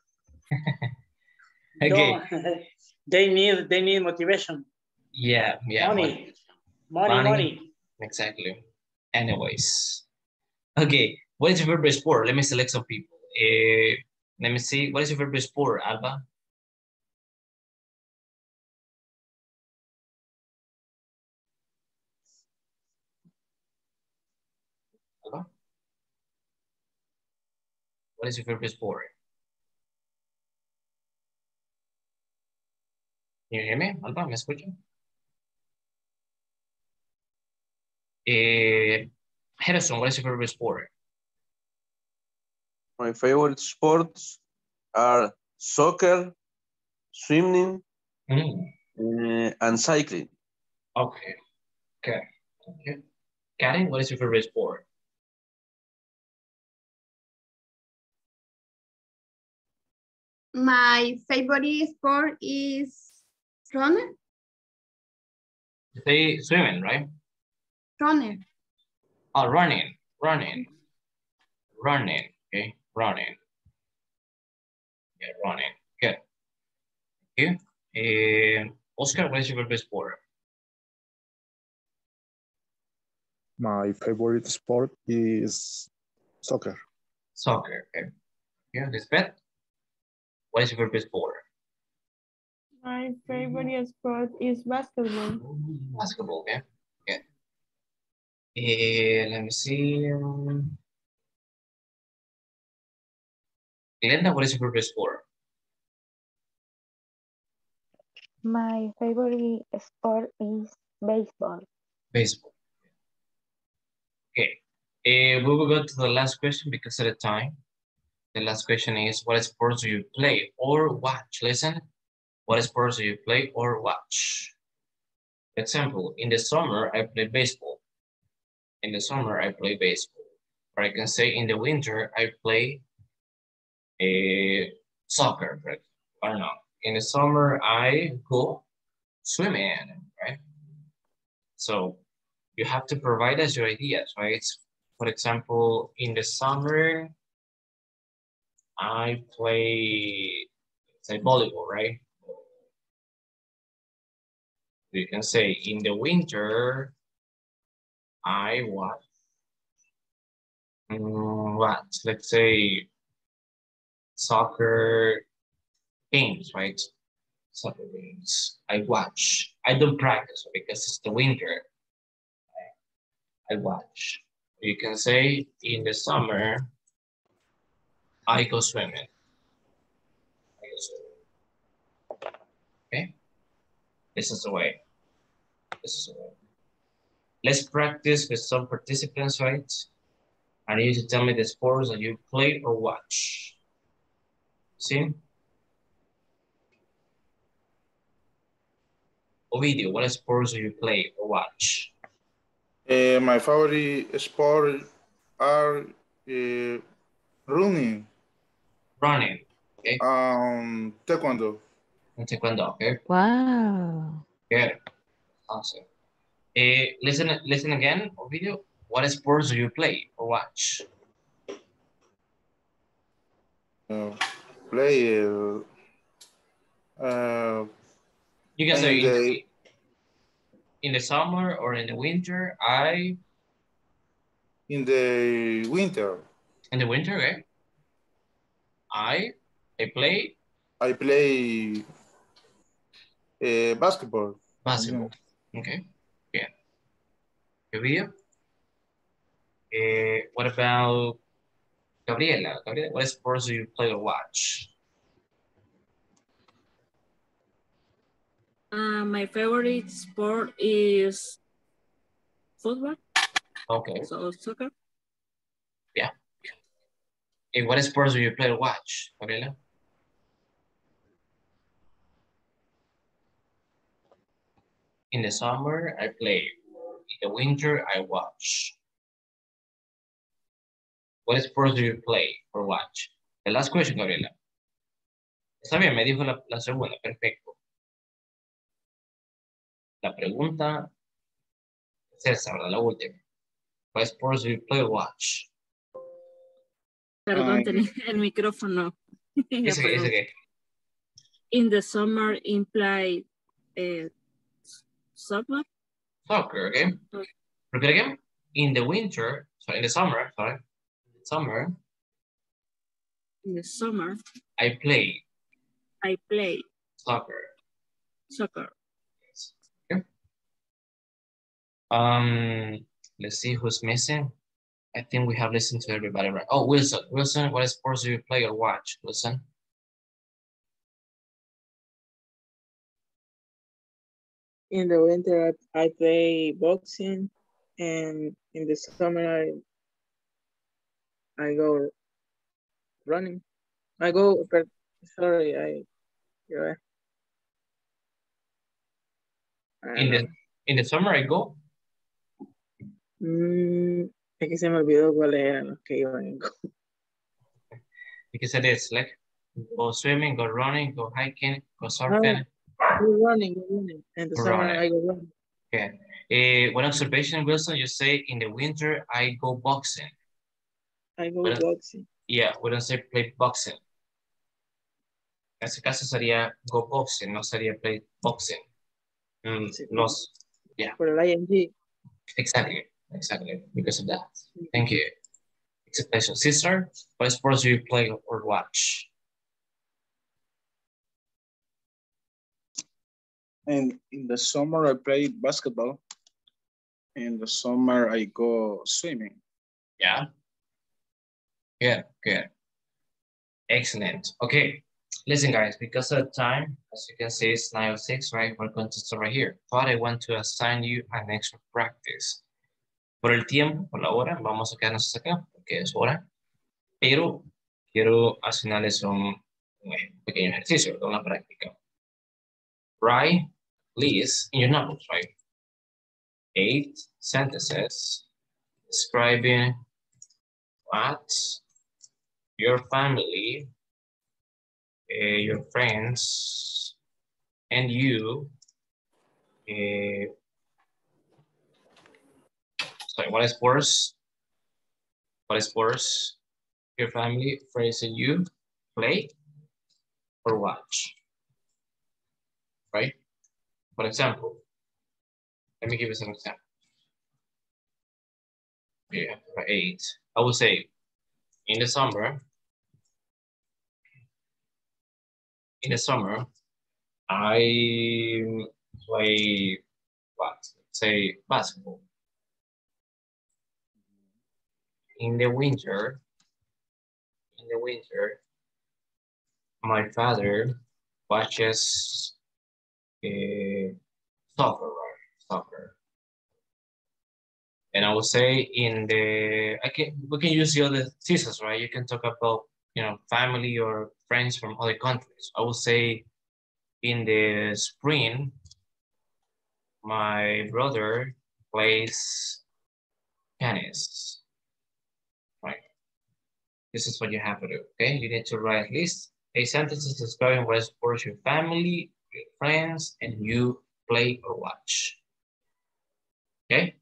Okay. No, they need they need motivation. Yeah, yeah. Money. Money, money. money. Exactly. Anyways. Okay. What is your favorite sport? Let me select some people. Uh, let me see. What is your favorite sport, Alba? Alba? What is your favorite sport? Can you hear me, Alba? ¿Me escuchan? Eh, Harrison, what is your favorite sport? My favorite sports are soccer, swimming, mm. uh, and cycling. Okay. Okay. Okay. Karen, what is your favorite sport? My favorite sport is runner? You say swimming, right? Running. Oh, running, running, running, okay, running. Yeah, running, good. Thank you. Uh, Oscar, what is your favorite sport? My favorite sport is soccer. Soccer, okay. Yeah, Lisbeth, what is your favorite sport? My favorite sport is basketball. Basketball, yeah. Okay. Uh, let me see. Glenda, what is your favorite sport? My favorite sport is baseball. Baseball. Okay. Uh, we will go to the last question because of the time. The last question is, what sports do you play or watch? Listen. What sports do you play or watch? Example, in the summer, I play baseball. In the summer, I play baseball. Or I can say in the winter, I play uh, soccer, right? I don't know. In the summer, I go swimming, right? So you have to provide us your ideas, right? For example, in the summer, I play, say, volleyball, right? You can say, in the winter, I watch, what? Let's say, soccer games, right? Soccer games, I watch. I don't practice because it's the winter. I watch. You can say, in the summer, I go swimming. I go swimming. Okay? This is the way. This is the way. Let's practice with some participants, right? I need you to tell me the sports that you play or watch. See? Ovidio, what sports do you play or watch? Uh, my favorite sport are uh, running. Running. Okay. Um, taekwondo. Taekwondo. Okay. Wow. Good. Awesome. Uh, listen, listen again. Ovidio, what sports do you play or watch? Uh, play. Uh, uh, you can say in the, in the summer or in the winter. I. In the winter. In the winter, okay. I, I play. I play uh, basketball. Basketball. Yeah. Okay. Yeah. Gabriel. Uh, what about Gabriela? Gabriela, what sports do you play or watch? Uh, my favorite sport is football. Okay. So soccer. Yeah. Hey, what sports do you play or watch, Gabriela? In the summer, I play. In the winter, I watch. What sports do you play or watch? The last question, Gabriela. Está bien, me dijo la, la segunda, perfecto. La pregunta es esa, ¿verdad? La última. What sports do you play or watch? Perdón, tenía el micrófono. It's okay, it's okay. In the summer, in play uh, soccer. Soccer, okay. okay. Repeat again. In the winter, so in the summer, sorry. In the summer. In the summer. I play. I play. Soccer. Soccer. Yes. Okay. Um, let's see who's missing. I think we have listened to everybody, right? Oh, Wilson. Wilson, what sports do you play or watch, Wilson? In the winter, I, I play boxing, and in the summer, I, I go running. I go, sorry, I, yeah. I in, the, in the summer, I go? Mm, Es que se me olvidó cuáles eran los que iban. Because it is like go swimming, go running, go hiking, go surfing. Go running, go running. And the go summer running. I go running. Yeah. Uh, one observation, Wilson, you say in the winter I go boxing. I go when boxing. I, yeah, we don't say play boxing. En ese caso sería go boxing, no sería play boxing. Mm, sí. No, yeah. For the I N G. Exactly. Exactly, because of that. Thank you. It's a pleasure. Sister, what sports do you play or watch? And in the summer, I play basketball. In the summer, I go swimming. Yeah. Yeah, good. Excellent. Okay. Listen, guys, because of the time, as you can see, it's nine oh six, right? We're going to start right here. But I want to assign you an extra practice. Por el tiempo, por la hora, vamos a quedarnos acá, porque es hora. Pero quiero asignarles un, un pequeño ejercicio, una práctica. Write lists in your notebook, right? Eight sentences describing what your family, uh, your friends, and you. Uh, sorry, what is sports? What is sports? Your family, friends, and you play or watch, right? For example, let me give you some example. Yeah, for eight, I would say in the summer, in the summer, I play what? Say basketball. In the winter, in the winter, my father watches uh, soccer, soccer. And I would say in the, I can, we can use the other seasons, right? You can talk about, you know, family or friends from other countries. I would say in the spring, my brother plays tennis, right? This is what you have to do, okay? You need to write at least a sentence describing what sports your family, your friends, and you play or watch. Okay?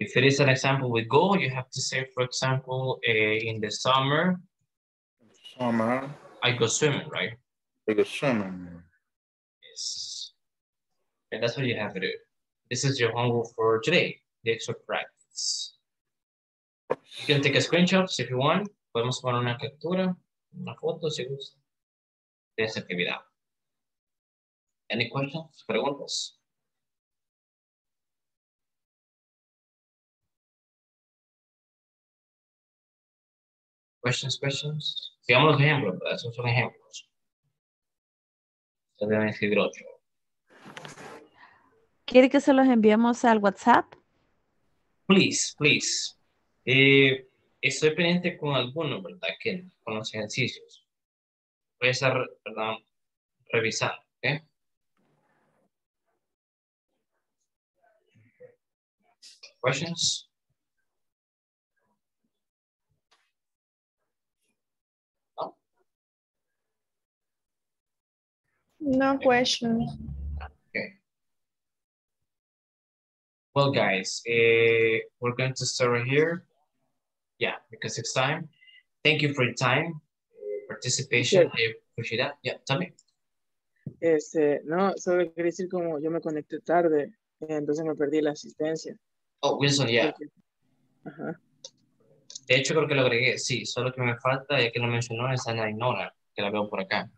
If it is an example with go, you have to say, for example, uh, in the summer, summer, I go swimming, right? I go swimming. Yes. And that's what you have to do. This is your homework for today, the extra practice. You can take a screenshots if you want. Podemos poner una captura, una foto si gusta. De esa actividad. Any questions? Preguntas. Questions, questions. Sigamos los ejemplos, ¿verdad? Esos son ejemplos. Se deben escribir ocho. ¿Quiere que se los enviemos al WhatsApp? Please, please. Eh, estoy pendiente con algunos, ¿verdad? Que con los ejercicios. Voy a estar, perdón, revisando, ¿ok? Questions? No? No questions. Okay. Well, guys, uh, we're going to start right here. Yeah, because it's time. Thank you for your time. Participation, yes. I appreciate that. Yeah, tell me. Este, no, solo quería decir como yo me conecté tarde, entonces me perdí la asistencia. Oh, Wilson, ya. Yeah. Ajá. De hecho, creo que lo agregué, sí, solo que me falta, ya que lo mencionó, es Ana Ignora, que la veo por acá.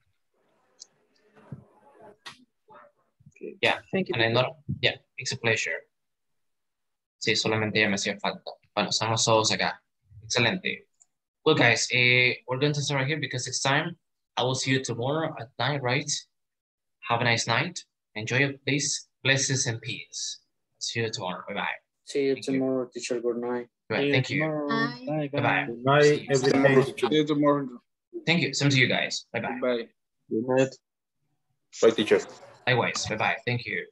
Okay. Yeah, thank you. Ana Ignora, yeah, it's a pleasure. Sí, solamente ya me hacía falta. Bueno, estamos todos acá. Excelente. Well, guys, eh, we're going to start right here because it's time. I will see you tomorrow at night, right? Have a nice night. Enjoy your place, blessings and peace. See you tomorrow. Bye-bye. See you Thank tomorrow, you. Teacher. Good night. Right. Thank you. Bye-bye. Bye-bye. Good night, everybody. See you tomorrow. Thank you. Same to you guys. Bye-bye. Bye. Good night. Bye, teacher. Likewise. Bye-bye. Thank you.